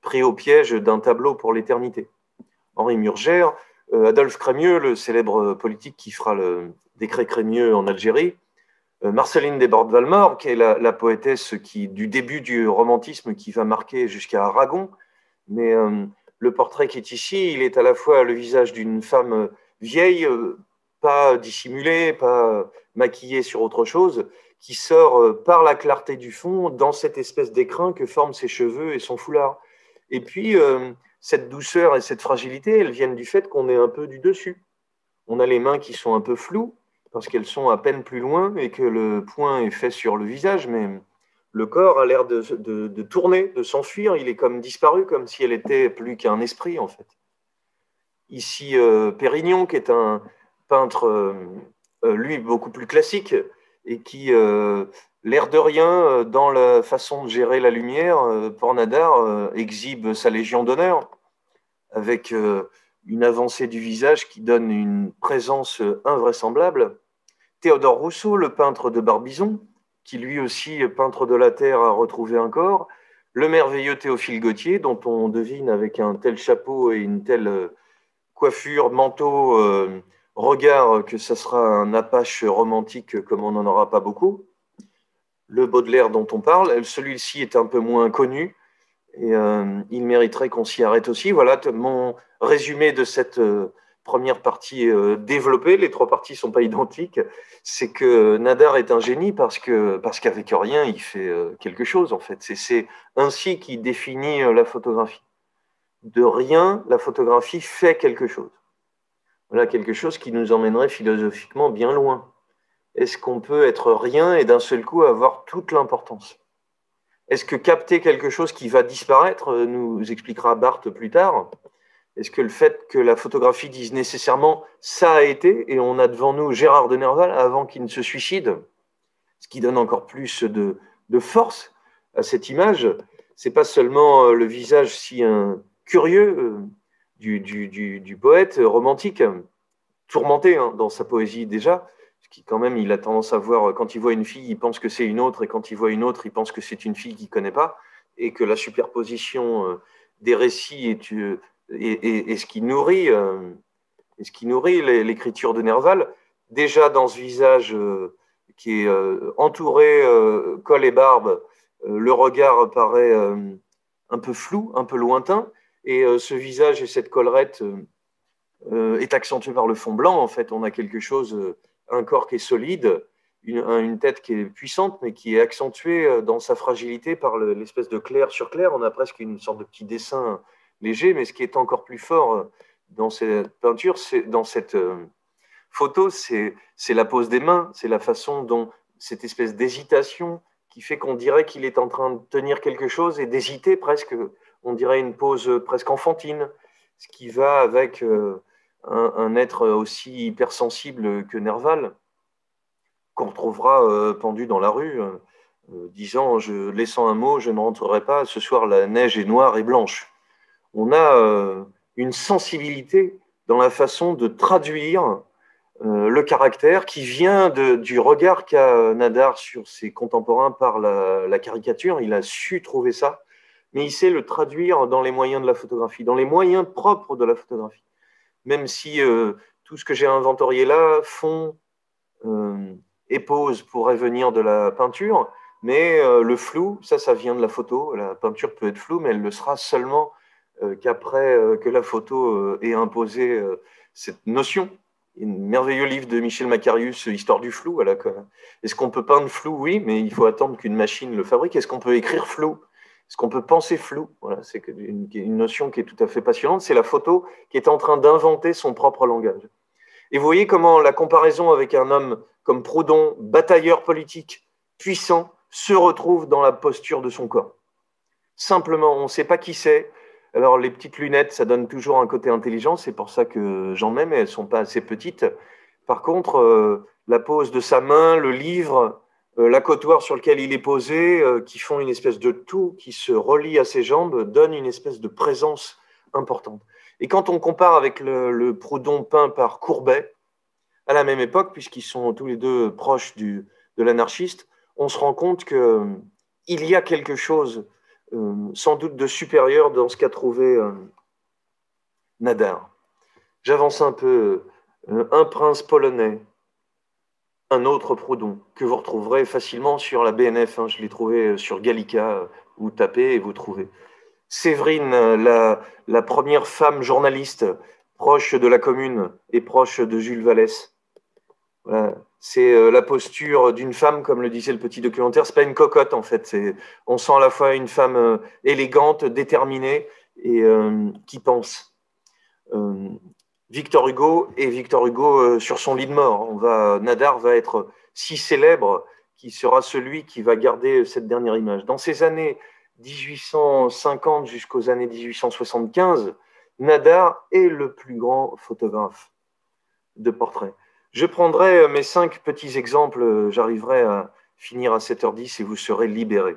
pris au piège d'un tableau pour l'éternité. Henri Murger, Adolphe Crémieux, le célèbre politique qui fera le décret Crémieux en Algérie, Marceline Desbordes-Valmore, qui est la poétesse du début du romantisme qui va marquer jusqu'à Aragon, mais le portrait qui est ici, il est à la fois le visage d'une femme vieille, pas dissimulée, pas maquillée sur autre chose, qui sort par la clarté du fond dans cette espèce d'écrin que forment ses cheveux et son foulard. Et puis, cette douceur et cette fragilité, elles viennent du fait qu'on est un peu du dessus. On a les mains qui sont un peu floues, parce qu'elles sont à peine plus loin et que le point est fait sur le visage, mais le corps a l'air de tourner, de s'enfuir, il est comme disparu, comme si elle était plus qu'un esprit en fait. Ici, Pérignon, qui est un peintre, lui, beaucoup plus classique, et qui, l'air de rien, dans la façon de gérer la lumière, Pornadar exhibe sa Légion d'honneur, avec une avancée du visage qui donne une présence invraisemblable. Théodore Rousseau, le peintre de Barbizon, qui lui aussi, peintre de la Terre, a retrouvé un corps. Le merveilleux Théophile Gautier, dont on devine avec un tel chapeau et une telle coiffure, manteau, regard que ça sera un apache romantique comme on n'en aura pas beaucoup. Le Baudelaire dont on parle, celui-ci est un peu moins connu et il mériterait qu'on s'y arrête aussi. Voilà mon résumé de cette première partie développée. Les trois parties ne sont pas identiques. C'est que Nadar est un génie parce qu'avec rien, il fait quelque chose en fait. C'est ainsi qu'il définit la photographie. De rien, la photographie fait quelque chose. Voilà quelque chose qui nous emmènerait philosophiquement bien loin. Est-ce qu'on peut être rien et d'un seul coup avoir toute l'importance? Est-ce que capter quelque chose qui va disparaître, nous expliquera Barthes plus tard, est-ce que le fait que la photographie dise nécessairement « ça a été » et on a devant nous Gérard de Nerval avant qu'il ne se suicide, ce qui donne encore plus de force à cette image, c'est pas seulement le visage si curieux du poète romantique, tourmenté hein, dans sa poésie déjà, qui quand même, il a tendance à voir, quand il voit une fille, il pense que c'est une autre, et quand il voit une autre, il pense que c'est une fille qu'il ne connaît pas, et que la superposition des récits est ce qui nourrit, l'écriture de Nerval. Déjà dans ce visage qui est entouré, col et barbe, le regard paraît un peu flou, un peu lointain, et ce visage et cette collerette est accentué par le fond blanc, en fait, on a quelque chose... un corps qui est solide, une tête qui est puissante, mais qui est accentuée dans sa fragilité par l'espèce de clair sur clair. On a presque une sorte de petit dessin léger, mais ce qui est encore plus fort dans cette peinture, dans cette photo, c'est la pose des mains, c'est la façon dont cette espèce d'hésitation qui fait qu'on dirait qu'il est en train de tenir quelque chose et d'hésiter presque, on dirait une pose presque enfantine, ce qui va avec... Un être aussi hypersensible que Nerval, qu'on retrouvera pendu dans la rue, disant, laissant un mot, je ne rentrerai pas, ce soir la neige est noire et blanche. On a une sensibilité dans la façon de traduire le caractère qui vient du regard qu'a Nadar sur ses contemporains par la caricature. Il a su trouver ça, mais il sait le traduire dans les moyens de la photographie, dans les moyens propres de la photographie. Même si tout ce que j'ai inventorié là, fond et pose pourrait venir de la peinture, mais le flou, ça vient de la photo. La peinture peut être floue, mais elle le sera seulement qu'après que la photo ait imposé cette notion. Un merveilleux livre de Michel Macarius, Histoire du flou. Voilà, est-ce qu'on peut peindre flou? Oui, mais il faut attendre qu'une machine le fabrique. Est-ce qu'on peut écrire flou? Est-ce qu'on peut penser flou? Voilà, c'est une notion qui est tout à fait passionnante. C'est la photo qui est en train d'inventer son propre langage. Et vous voyez comment la comparaison avec un homme comme Proudhon, batailleur politique, puissant, se retrouve dans la posture de son corps. Simplement, on ne sait pas qui c'est. Alors, les petites lunettes, ça donne toujours un côté intelligent. C'est pour ça que j'en mets, mais elles ne sont pas assez petites. Par contre, la pose de sa main, le livre... la côtoir sur lequel il est posé, qui font une espèce de tout, qui se relie à ses jambes, donne une espèce de présence importante. Et quand on compare avec le Proudhon peint par Courbet, à la même époque, puisqu'ils sont tous les deux proches de l'anarchiste, on se rend compte qu'il y a quelque chose sans doute de supérieur dans ce qu'a trouvé Nadar. J'avance un peu. Un prince polonais, un autre Proudhon, que vous retrouverez facilement sur la BNF, hein, je l'ai trouvé sur Gallica, vous tapez et vous trouvez. Séverine, la première femme journaliste proche de la Commune et proche de Jules Vallès. Voilà. C'est la posture d'une femme, comme le disait le petit documentaire, c'est pas une cocotte en fait, on sent à la fois une femme élégante, déterminée et qui pense. Victor Hugo et Victor Hugo sur son lit de mort. Nadar va être si célèbre qu'il sera celui qui va garder cette dernière image. Dans ces années 1850 jusqu'aux années 1875, Nadar est le plus grand photographe de portraits. Je prendrai mes 5 petits exemples, j'arriverai à finir à 7h10 et vous serez libérés.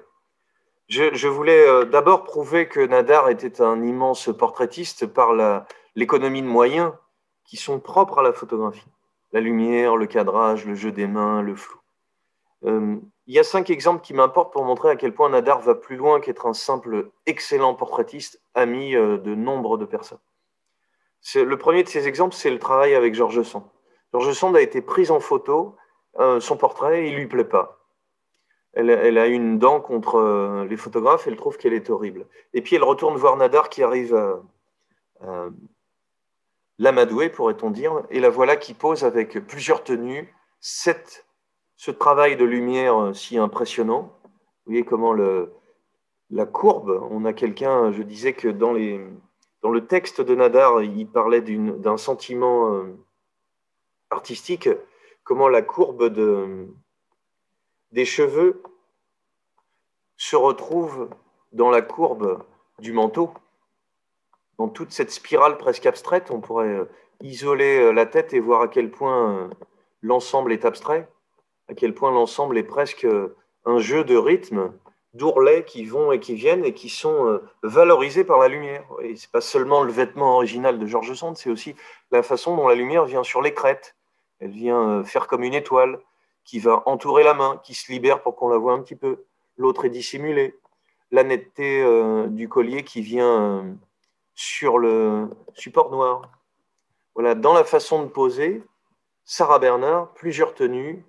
Je voulais d'abord prouver que Nadar était un immense portraitiste par l'économie de moyens qui sont propres à la photographie. La lumière, le cadrage, le jeu des mains, le flou. Il y a 5 exemples qui m'importent pour montrer à quel point Nadar va plus loin qu'être un simple excellent portraitiste, ami de nombre de personnes. Le premier de ces exemples, c'est le travail avec George Sand. George Sand a été prise en photo, son portrait, il ne lui plaît pas. Elle a une dent contre les photographes, elle trouve qu'elle est horrible. Et puis elle retourne voir Nadar qui arrive à l'amadouer, pourrait-on dire, et la voilà qui pose avec plusieurs tenues, ce travail de lumière si impressionnant. Vous voyez comment la courbe, on a quelqu'un, je disais que dans le texte de Nadar, il parlait d'un sentiment artistique, comment la courbe des cheveux se retrouve dans la courbe du manteau. Dans toute cette spirale presque abstraite, on pourrait isoler la tête et voir à quel point l'ensemble est abstrait, à quel point l'ensemble est presque un jeu de rythme, d'ourlets qui vont et qui viennent et qui sont valorisés par la lumière. Et ce n'est pas seulement le vêtement original de George Sand, c'est aussi la façon dont la lumière vient sur les crêtes. Elle vient faire comme une étoile qui va entourer la main, qui se libère pour qu'on la voit un petit peu. L'autre est dissimulée. La netteté du collier qui vient sur le support noir. Voilà, dans la façon de poser, Sarah Bernhardt, plusieurs tenues,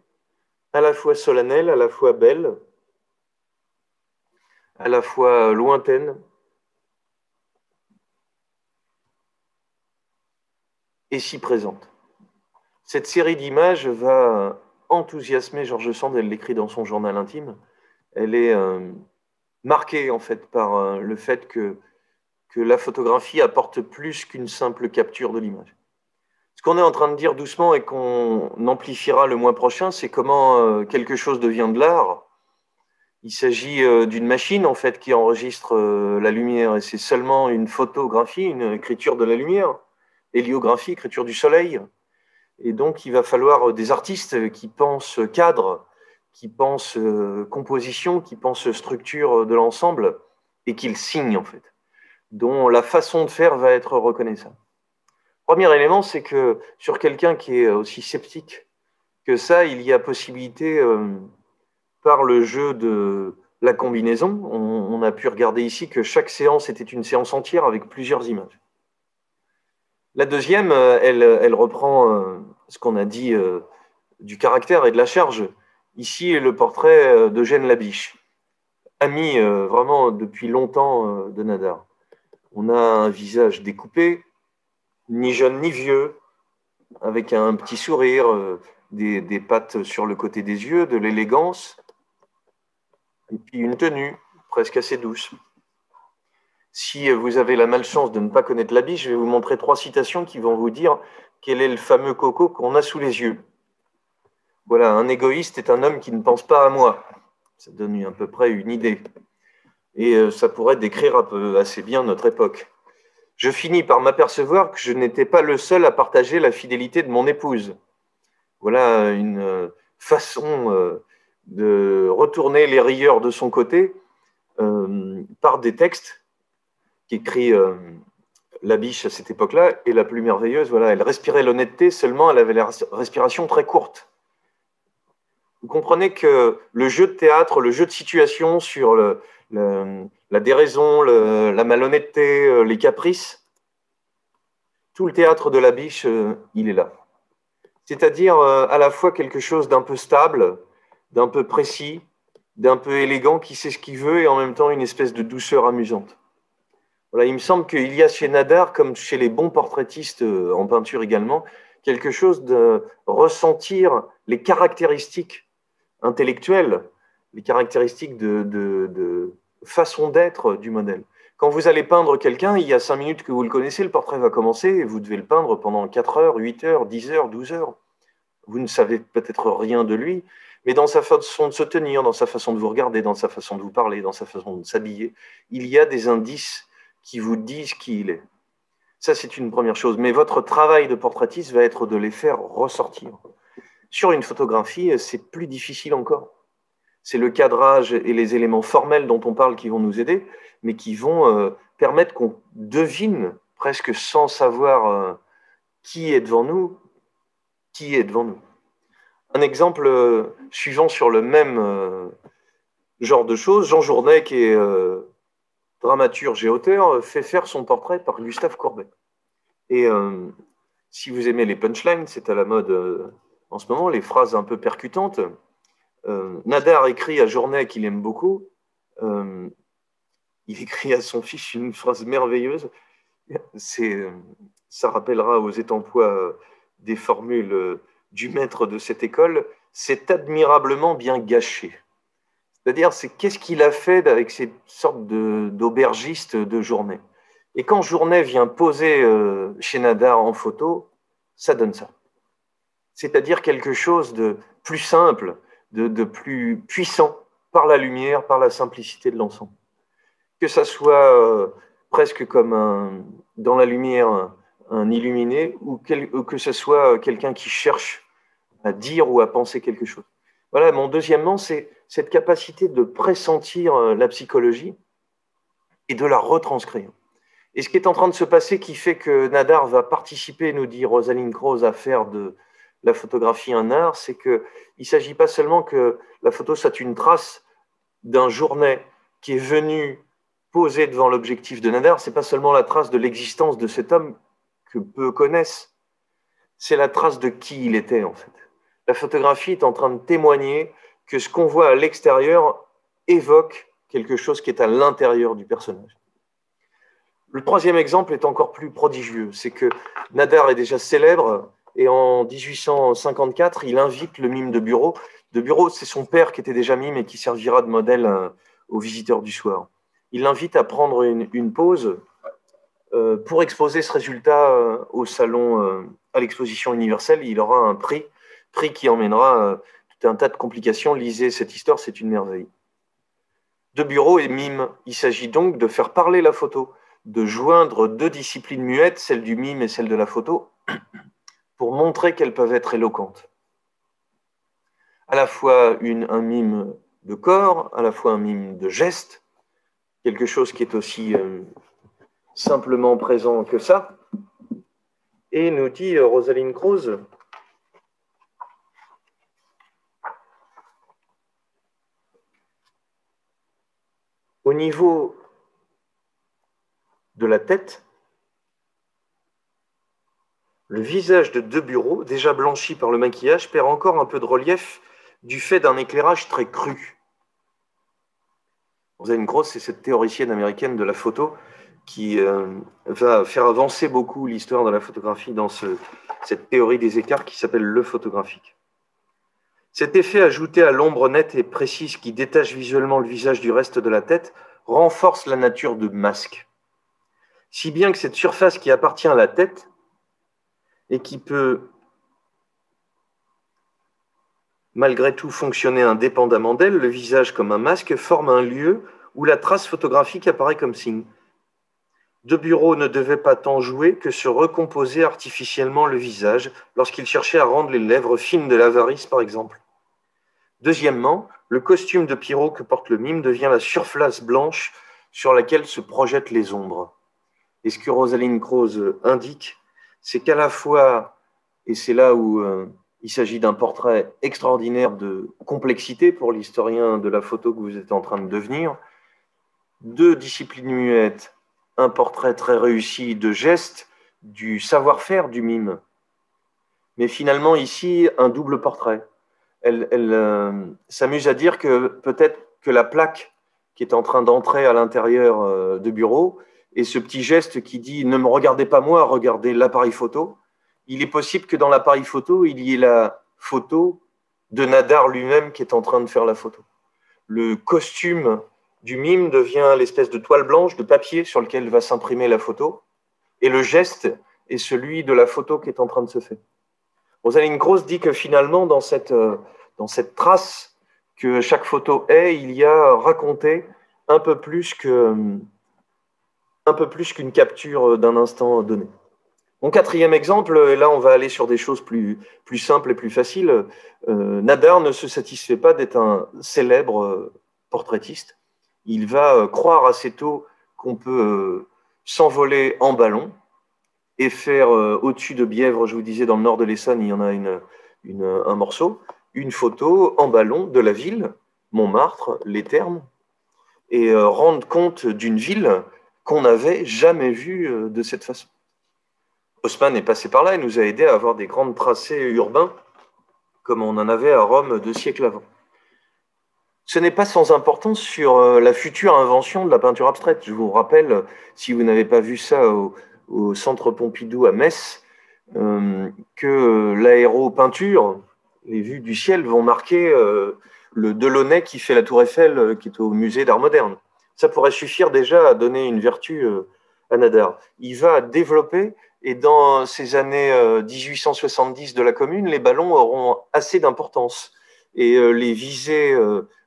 à la fois solennelles, à la fois belles, à la fois lointaines. Et si présente. Cette série d'images va enthousiasmée, George Sand, elle l'écrit dans son journal intime, elle est marquée en fait par le fait que la photographie apporte plus qu'une simple capture de l'image. Ce qu'on est en train de dire doucement et qu'on amplifiera le mois prochain, c'est comment quelque chose devient de l'art. Il s'agit d'une machine en fait qui enregistre la lumière et c'est seulement une photographie, une écriture de la lumière, héliographie, écriture du soleil. Et donc, il va falloir des artistes qui pensent cadre, qui pensent composition, qui pensent structure de l'ensemble et qui le signent, en fait, dont la façon de faire va être reconnaissable. Premier élément, c'est que sur quelqu'un qui est aussi sceptique que ça, il y a possibilité, par le jeu de la combinaison, on a pu regarder ici que chaque séance était une séance entière avec plusieurs images. La deuxième, elle reprend ce qu'on a dit du caractère et de la charge. Ici, le portrait d'Eugène Labiche, ami vraiment depuis longtemps de Nadar. On a un visage découpé, ni jeune ni vieux, avec un petit sourire, des pattes sur le côté des yeux, de l'élégance, et puis une tenue presque assez douce. Si vous avez la malchance de ne pas connaître Labiche, je vais vous montrer 3 citations qui vont vous dire quel est le fameux coco qu'on a sous les yeux. Voilà, un égoïste est un homme qui ne pense pas à moi. Ça donne à peu près une idée. Et ça pourrait décrire assez bien notre époque. Je finis par m'apercevoir que je n'étais pas le seul à partager la fidélité de mon épouse. Voilà une façon de retourner les rieurs de son côté par des textes qu'écrit Labiche à cette époque-là, et la plus merveilleuse, voilà, elle respirait l'honnêteté, seulement elle avait la respiration très courte. Vous comprenez que le jeu de théâtre, le jeu de situation sur la déraison, la malhonnêteté, les caprices, tout le théâtre de Labiche, il est là. C'est-à-dire à la fois quelque chose d'un peu stable, d'un peu précis, d'un peu élégant, qui sait ce qu'il veut, et en même temps une espèce de douceur amusante. Voilà, il me semble qu'il y a chez Nadar, comme chez les bons portraitistes en peinture également, quelque chose de ressentir les caractéristiques intellectuelles, les caractéristiques de façon d'être du modèle. Quand vous allez peindre quelqu'un, il y a 5 minutes que vous le connaissez, le portrait va commencer et vous devez le peindre pendant 4 heures, 8 heures, 10 heures, 12 heures. Vous ne savez peut-être rien de lui, mais dans sa façon de se tenir, dans sa façon de vous regarder, dans sa façon de vous parler, dans sa façon de s'habiller, il y a des indices qui vous disent qui il est. Ça, c'est une première chose. Mais votre travail de portraitiste va être de les faire ressortir. Sur une photographie, c'est plus difficile encore. C'est le cadrage et les éléments formels dont on parle qui vont nous aider, mais qui vont permettre qu'on devine, presque sans savoir qui est devant nous, qui est devant nous. Un exemple suivant sur le même genre de choses, Jean Journet, qui est dramaturge et auteur, fait faire son portrait par Gustave Courbet. Et si vous aimez les punchlines, c'est à la mode en ce moment, les phrases un peu percutantes. Nadar écrit à Journet qu'il aime beaucoup, il écrit à son fils une phrase merveilleuse, ça rappellera aux Étampois des formules du maître de cette école, c'est admirablement bien gâché. C'est-à-dire, c'est qu'est-ce qu'il a fait avec cette sorte d'aubergiste de Journet. Et quand Journet vient poser chez Nadar en photo, ça donne ça. C'est-à-dire quelque chose de plus simple, de plus puissant par la lumière, par la simplicité de l'ensemble. Que ça soit presque comme dans la lumière un illuminé ou que ce soit quelqu'un qui cherche à dire ou à penser quelque chose. Voilà, mon deuxièmement, c'est cette capacité de pressentir la psychologie et de la retranscrire. Et ce qui est en train de se passer qui fait que Nadar va participer, nous dit Rosalind Krauss, à faire de la photographie un art, c'est qu'il ne s'agit pas seulement que la photo soit une trace d'un Journet qui est venu poser devant l'objectif de Nadar, ce n'est pas seulement la trace de l'existence de cet homme que peu connaissent, c'est la trace de qui il était en fait. La photographie est en train de témoigner que ce qu'on voit à l'extérieur évoque quelque chose qui est à l'intérieur du personnage. Le troisième exemple est encore plus prodigieux, c'est que Nadar est déjà célèbre, et en 1854, il invite le mime de Bureau. De Bureau, c'est son père qui était déjà mime et qui servira de modèle aux visiteurs du soir. Il l'invite à prendre une pause pour exposer ce résultat au salon, à l'exposition universelle. Il aura un prix qui emmènera tout un tas de complications. Lisez cette histoire, c'est une merveille. De Bureau et mime, il s'agit donc de faire parler la photo, de joindre deux disciplines muettes, celle du mime et celle de la photo, pour montrer qu'elles peuvent être éloquentes. À la fois un mime de corps, à la fois un mime de geste, quelque chose qui est aussi simplement présent que ça. Et nous dit Rosalind Krauss, au niveau de la tête, le visage de deux bureaux, déjà blanchi par le maquillage, perd encore un peu de relief du fait d'un éclairage très cru. Rosalind Krauss, c'est cette théoricienne américaine de la photo qui va faire avancer beaucoup l'histoire de la photographie dans cette théorie des écarts qui s'appelle le photographique. Cet effet ajouté à l'ombre nette et précise qui détache visuellement le visage du reste de la tête renforce la nature de masque. Si bien que cette surface qui appartient à la tête et qui peut malgré tout fonctionner indépendamment d'elle, le visage comme un masque forme un lieu où la trace photographique apparaît comme signe. De Bureau ne devait pas tant jouer que se recomposer artificiellement le visage lorsqu'il cherchait à rendre les lèvres fines de l'avarice, par exemple. Deuxièmement, le costume de Pierrot que porte le mime devient la surface blanche sur laquelle se projettent les ombres. Et ce que Rosalind Krauss indique, c'est qu'à la fois, et c'est là où il s'agit d'un portrait extraordinaire de complexité pour l'historien de la photo que vous êtes en train de devenir, deux disciplines muettes, un portrait très réussi de gestes, du savoir-faire du mime. Mais finalement ici, un double portrait. Elle s'amuse à dire que peut-être que la plaque qui est en train d'entrer à l'intérieur de Bureau, et ce petit geste qui dit « ne me regardez pas moi, regardez l'appareil photo », il est possible que dans l'appareil photo, il y ait la photo de Nadar lui-même qui est en train de faire la photo. Le costume du mime devient l'espèce de toile blanche, de papier sur lequel va s'imprimer la photo, et le geste est celui de la photo qui est en train de se faire. Rosaline Gross dit que finalement, dans cette trace que chaque photo est, il y a raconté un peu plus qu'une capture d'un instant donné. Mon quatrième exemple, et là on va aller sur des choses plus simples et plus faciles, Nadar ne se satisfait pas d'être un célèbre portraitiste. Il va croire assez tôt qu'on peut s'envoler en ballon et faire au-dessus de Bièvre, je vous disais, dans le nord de l'Essonne, il y en a un morceau, une photo en ballon de la ville, Montmartre, les Thermes, et rendre compte d'une ville qu'on n'avait jamais vue de cette façon. Haussmann est passé par là et nous a aidé à avoir des grandes tracés urbains comme on en avait à Rome 2 siècles avant. Ce n'est pas sans importance sur la future invention de la peinture abstraite. Je vous rappelle, si vous n'avez pas vu ça au Centre Pompidou à Metz, que l'aéropeinture, les vues du ciel, vont marquer le Delaunay qui fait la Tour Eiffel, qui est au musée d'art moderne. Ça pourrait suffire déjà à donner une vertu à Nadar. Il va développer, et dans ces années 1870 de la Commune, les ballons auront assez d'importance. Et les visées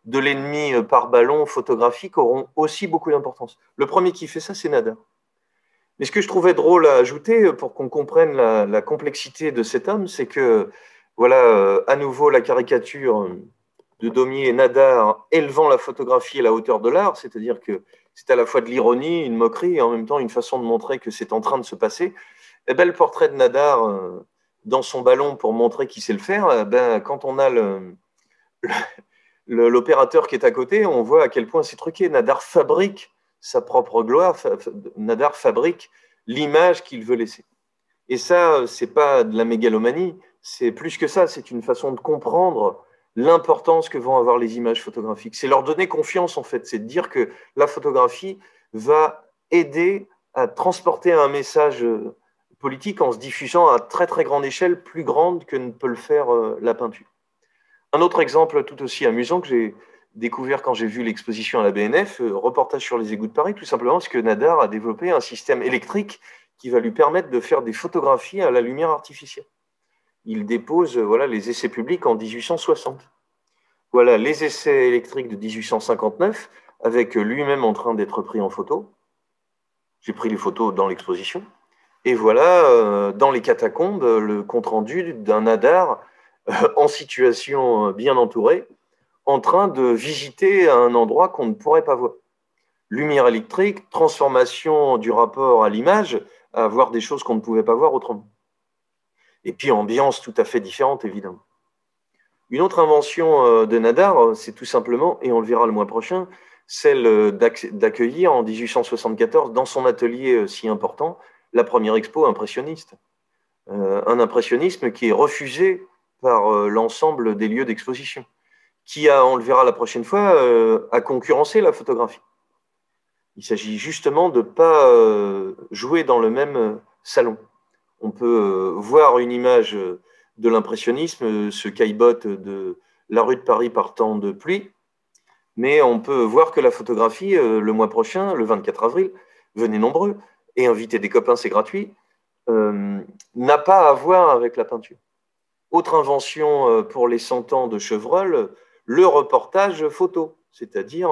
de l'ennemi par ballon photographique auront aussi beaucoup d'importance. Le premier qui fait ça, c'est Nadar. Mais ce que je trouvais drôle à ajouter, pour qu'on comprenne la complexité de cet homme, c'est que, voilà, à nouveau la caricature de Daumier et Nadar élevant la photographie à la hauteur de l'art, c'est-à-dire que c'est à la fois de l'ironie, une moquerie, et en même temps une façon de montrer que c'est en train de se passer. Eh ben, le portrait de Nadar dans son ballon pour montrer qu'il sait le faire, quand on a l'opérateur qui est à côté, on voit à quel point c'est truqué. Nadar fabrique sa propre gloire, Nadar fabrique l'image qu'il veut laisser. Et ça, c'est pas de la mégalomanie, c'est plus que ça, c'est une façon de comprendre l'importance que vont avoir les images photographiques. C'est leur donner confiance, en fait, c'est de dire que la photographie va aider à transporter un message politique en se diffusant à très très grande échelle, plus grande que ne peut le faire la peinture. Un autre exemple tout aussi amusant que j'ai découvert quand j'ai vu l'exposition à la BNF, reportage sur les égouts de Paris, tout simplement parce que Nadar a développé un système électrique qui va lui permettre de faire des photographies à la lumière artificielle. Il dépose les essais publics en 1860. Voilà les essais électriques de 1859, avec lui-même en train d'être pris en photo. J'ai pris les photos dans l'exposition. Et voilà, dans les catacombes, le compte-rendu d'un Nadar en situation bien entourée, en train de visiter un endroit qu'on ne pourrait pas voir. Lumière électrique, transformation du rapport à l'image, à voir des choses qu'on ne pouvait pas voir autrement. Et puis, ambiance tout à fait différente, évidemment. Une autre invention de Nadar, c'est tout simplement, et on le verra le mois prochain, celle d'accueillir en 1874, dans son atelier si important, la première expo impressionniste. Un impressionnisme qui est refusé par l'ensemble des lieux d'exposition, qui a, on le verra la prochaine fois, à concurrencer la photographie. Il s'agit justement de ne pas jouer dans le même salon. On peut voir une image de l'impressionnisme, ce caillebotte de la rue de Paris par temps de pluie, mais on peut voir que la photographie, le mois prochain, le 24 avril, venez nombreux, et inviter des copains, c'est gratuit, n'a pas à voir avec la peinture. Autre invention pour les 100 ans de Chevreul, le reportage photo, c'est-à-dire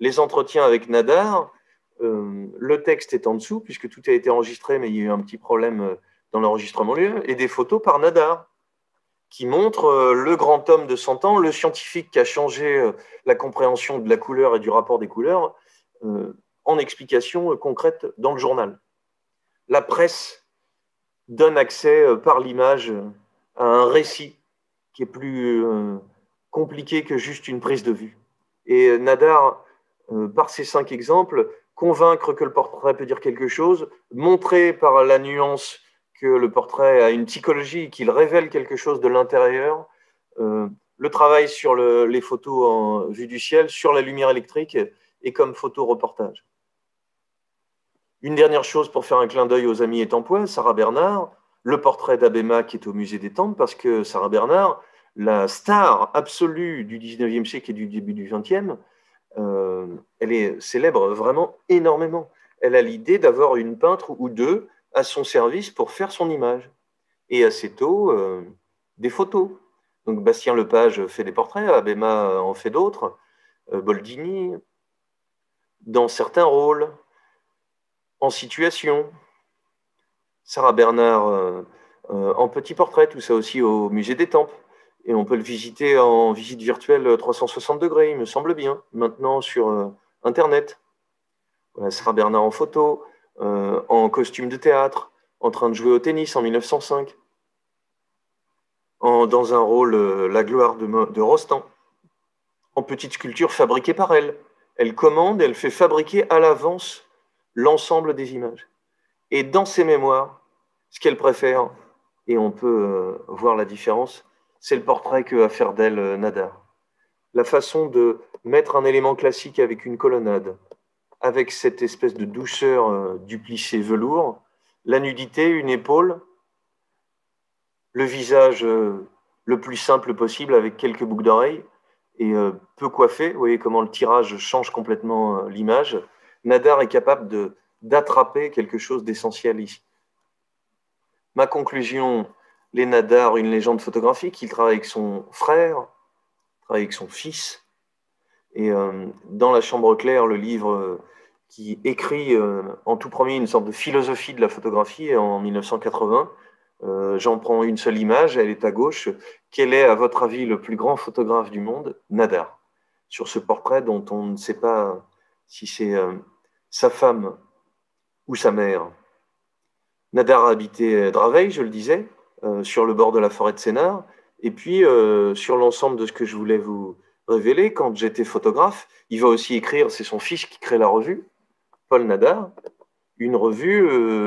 les entretiens avec Nadar. Le texte est en dessous, puisque tout a été enregistré, mais il y a eu un petit problème dans l'enregistrement lieu, et des photos par Nadar, qui montrent le grand homme de 100 ans, le scientifique qui a changé la compréhension de la couleur et du rapport des couleurs, en explication concrète dans le journal. La presse donne accès par l'image à un récit qui est plus compliqué que juste une prise de vue. Et Nadar, par ces 5 exemples, convaincre que le portrait peut dire quelque chose, montrer par la nuance que le portrait a une psychologie, qu'il révèle quelque chose de l'intérieur, le travail sur les photos en vue du ciel, sur la lumière électrique et comme photo-reportage. Une dernière chose pour faire un clin d'œil aux amis étampois, Sarah Bernard, le portrait d'Abéma qui est au musée des Tempes, parce que Sarah Bernard, la star absolue du 19e siècle et du début du 20e, elle est célèbre vraiment énormément. Elle a l'idée d'avoir une peintre ou deux à son service pour faire son image. Et assez tôt, des photos. Donc Bastien Lepage fait des portraits, Abema en fait d'autres, Boldini, dans certains rôles, en situation. Sarah Bernard en petit portrait, tout ça aussi au musée des Tempes. Et on peut le visiter en visite virtuelle 360 degrés, il me semble bien, maintenant sur Internet. Voilà, Sarah Bernard en photo, en costume de théâtre, en train de jouer au tennis en 1905, dans un rôle La gloire de Rostand, en petite sculpture fabriquée par elle. Elle commande, elle fait fabriquer à l'avance l'ensemble des images. Et dans ses mémoires, ce qu'elle préfère, et on peut voir la différence, c'est le portrait que va faire d'elle Nadar. La façon de mettre un élément classique avec une colonnade, avec cette espèce de douceur du plissé velours, la nudité, une épaule, le visage le plus simple possible avec quelques boucles d'oreilles et peu coiffé. Vous voyez comment le tirage change complètement l'image. Nadar est capable d'attraper quelque chose d'essentiel ici. Ma conclusion, les Nadar, une légende photographique. Il travaille avec son frère, il travaille avec son fils. Et dans La chambre claire, le livre qui écrit en tout premier une sorte de philosophie de la photographie en 1980, j'en prends une seule image, elle est à gauche. Quel est, à votre avis, le plus grand photographe du monde? Nadar. Sur ce portrait dont on ne sait pas si c'est sa femme ou sa mère. Nadar a habité Draveil, je le disais, sur le bord de la forêt de Sénart. Et puis, sur l'ensemble de ce que je voulais vous révéler, quand j'étais photographe, il va aussi écrire, c'est son fils qui crée la revue, Paul Nadar, une revue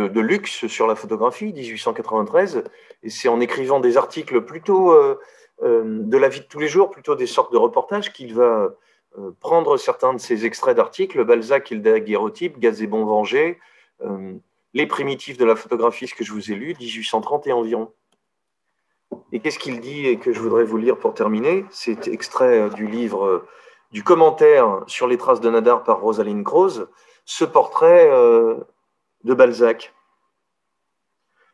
de luxe sur la photographie, 1893. Et c'est en écrivant des articles plutôt de la vie de tous les jours, plutôt des sortes de reportages, qu'il va prendre certains de ses extraits d'articles, Balzac et le daguerréotype, Gazébon vengé, Les primitifs de la photographie, ce que je vous ai lu, 1830 et environ. Et qu'est-ce qu'il dit et que je voudrais vous lire pour terminer? C'est extrait du livre, du commentaire sur les traces de Nadar par Rosaline Krause, ce portrait de Balzac.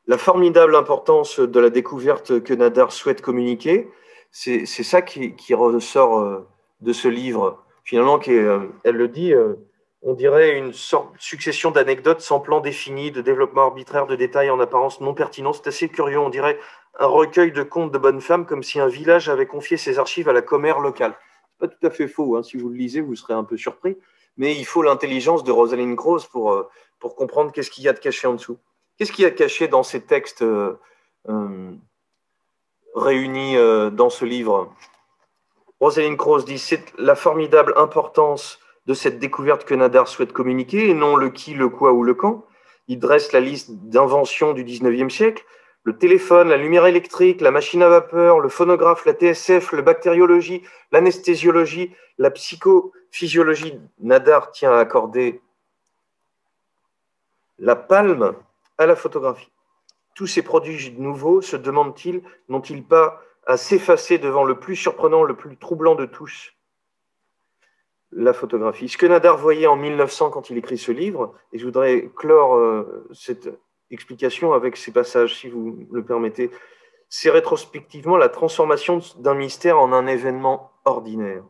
La formidable importance de la découverte que Nadar souhaite communiquer, c'est ça qui ressort de ce livre, finalement, qui est, elle le dit, on dirait une sorte de succession d'anecdotes sans plan défini, de développement arbitraire, de détails en apparence non pertinents. C'est assez curieux, on dirait un recueil de contes de bonnes femmes, comme si un village avait confié ses archives à la commère locale. Pas tout à fait faux, hein. Si vous le lisez, vous serez un peu surpris, mais il faut l'intelligence de Rosaline Krause pour comprendre qu'est-ce qu'il y a de caché en dessous. Qu'est-ce qu'il y a de caché dans ces textes réunis dans ce livre? Rosaline Krause dit « C'est la formidable importance de cette découverte que Nadar souhaite communiquer, et non le qui, le quoi ou le quand. Il dresse la liste d'inventions du 19e siècle, le téléphone, la lumière électrique, la machine à vapeur, le phonographe, la TSF, la bactériologie, l'anesthésiologie, la psychophysiologie. Nadar tient à accorder la palme à la photographie. Tous ces produits nouveaux, se demande-t-il, n'ont-ils pas à s'effacer devant le plus surprenant, le plus troublant de tous ? La photographie. Ce que Nadar voyait en 1900 quand il écrit ce livre, et je voudrais clore cette explication avec ces passages, si vous le permettez, c'est rétrospectivement la transformation d'un mystère en un événement ordinaire.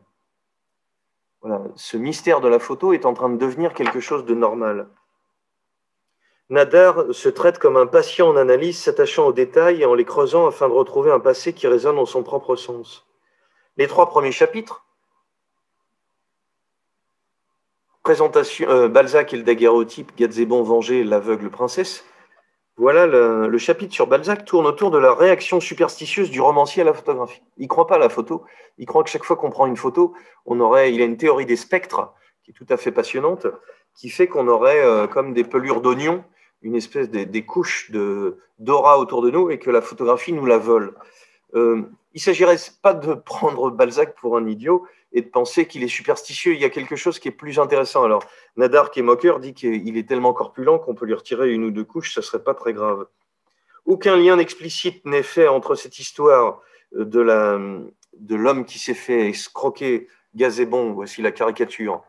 Voilà, ce mystère de la photo est en train de devenir quelque chose de normal. Nadar se traite comme un patient en analyse, s'attachant aux détails et en les creusant afin de retrouver un passé qui résonne en son propre sens. Les trois premiers chapitres, Balzac et le daguerréotype, Gazébon vengé, l'aveugle princesse. Voilà le chapitre sur Balzac tourne autour de la réaction superstitieuse du romancier à la photographie. Il ne croit pas à la photo, il croit que chaque fois qu'on prend une photo, il a une théorie des spectres qui est tout à fait passionnante, qui fait qu'on aurait comme des pelures d'oignons, une espèce des couches d'aura autour de nous et que la photographie nous la vole. Il ne s'agirait pas de prendre Balzac pour un idiot et de penser qu'il est superstitieux. Il y a quelque chose qui est plus intéressant. Alors, Nadar, qui est moqueur, dit qu'il est tellement corpulent qu'on peut lui retirer une ou deux couches, ce ne serait pas très grave. Aucun lien explicite n'est fait entre cette histoire de l'homme qui s'est fait escroquer Gazébon, voici la caricature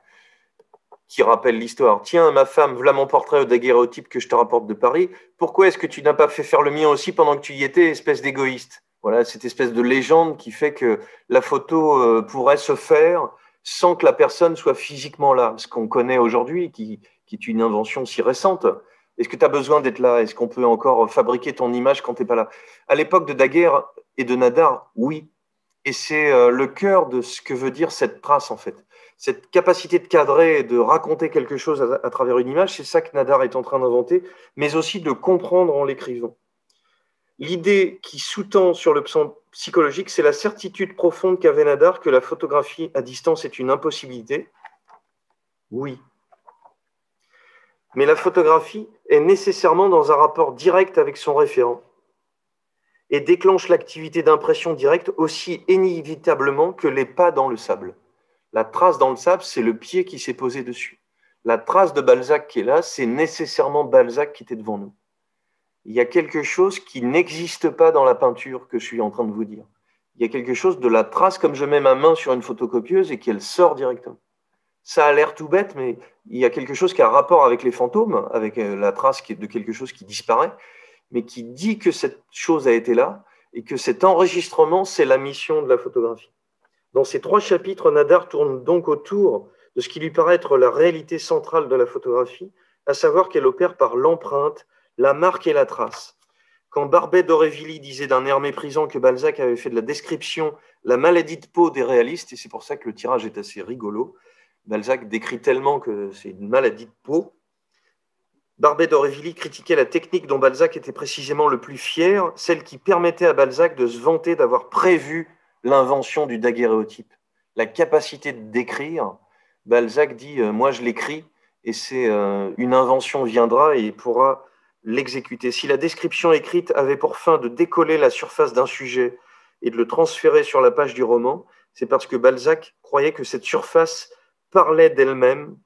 qui rappelle l'histoire. « Tiens, ma femme, voilà mon portrait au daguerréotype que je te rapporte de Paris. Pourquoi est-ce que tu n'as pas fait faire le mien aussi pendant que tu y étais, espèce d'égoïste ?» Voilà cette espèce de légende qui fait que la photo pourrait se faire sans que la personne soit physiquement là. Ce qu'on connaît aujourd'hui, qui est une invention si récente. Est-ce que tu as besoin d'être là? Est-ce qu'on peut encore fabriquer ton image quand tu n'es pas là? À l'époque de Daguerre et de Nadar, oui. Et c'est le cœur de ce que veut dire cette trace, en fait. Cette capacité de cadrer et de raconter quelque chose à travers une image, c'est ça que Nadar est en train d'inventer, mais aussi de comprendre en l'écrivant. L'idée qui sous-tend sur le plan psychologique, c'est la certitude profonde qu'avait Nadar que la photographie à distance est une impossibilité. Oui. Mais la photographie est nécessairement dans un rapport direct avec son référent et déclenche l'activité d'impression directe aussi inévitablement que les pas dans le sable. La trace dans le sable, c'est le pied qui s'est posé dessus. La trace de Balzac qui est là, c'est nécessairement Balzac qui était devant nous. Il y a quelque chose qui n'existe pas dans la peinture que je suis en train de vous dire. Il y a quelque chose de la trace, comme je mets ma main sur une photocopieuse et qu'elle sort directement. Ça a l'air tout bête, mais il y a quelque chose qui a un rapport avec les fantômes, avec la trace de quelque chose qui disparaît, mais qui dit que cette chose a été là et que cet enregistrement, c'est la mission de la photographie. Dans ces trois chapitres, Nadar tourne donc autour de ce qui lui paraît être la réalité centrale de la photographie, à savoir qu'elle opère par l'empreinte, la marque et la trace. Quand Barbey d'Aurevilly disait d'un air méprisant que Balzac avait fait de la description la maladie de peau des réalistes, et c'est pour ça que le tirage est assez rigolo, Balzac décrit tellement que c'est une maladie de peau, Barbey d'Aurevilly critiquait la technique dont Balzac était précisément le plus fier, celle qui permettait à Balzac de se vanter d'avoir prévu l'invention du daguerréotype, la capacité de décrire. Balzac dit « moi je l'écris et c'est une invention viendra et il pourra l'exécuter ». Si la description écrite avait pour fin de décoller la surface d'un sujet et de le transférer sur la page du roman, c'est parce que Balzac croyait que cette surface parlait d'elle-même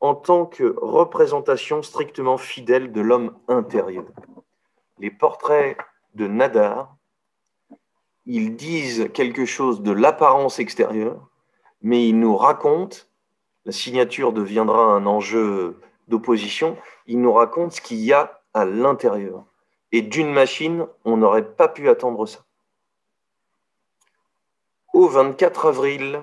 en tant que représentation strictement fidèle de l'homme intérieur. Les portraits de Nadar, ils disent quelque chose de l'apparence extérieure, mais ils nous racontent, la signature deviendra un enjeu d'opposition, ils nous racontent ce qu'il y a à l'intérieur. Et d'une machine, on n'aurait pas pu attendre ça. Au 24 avril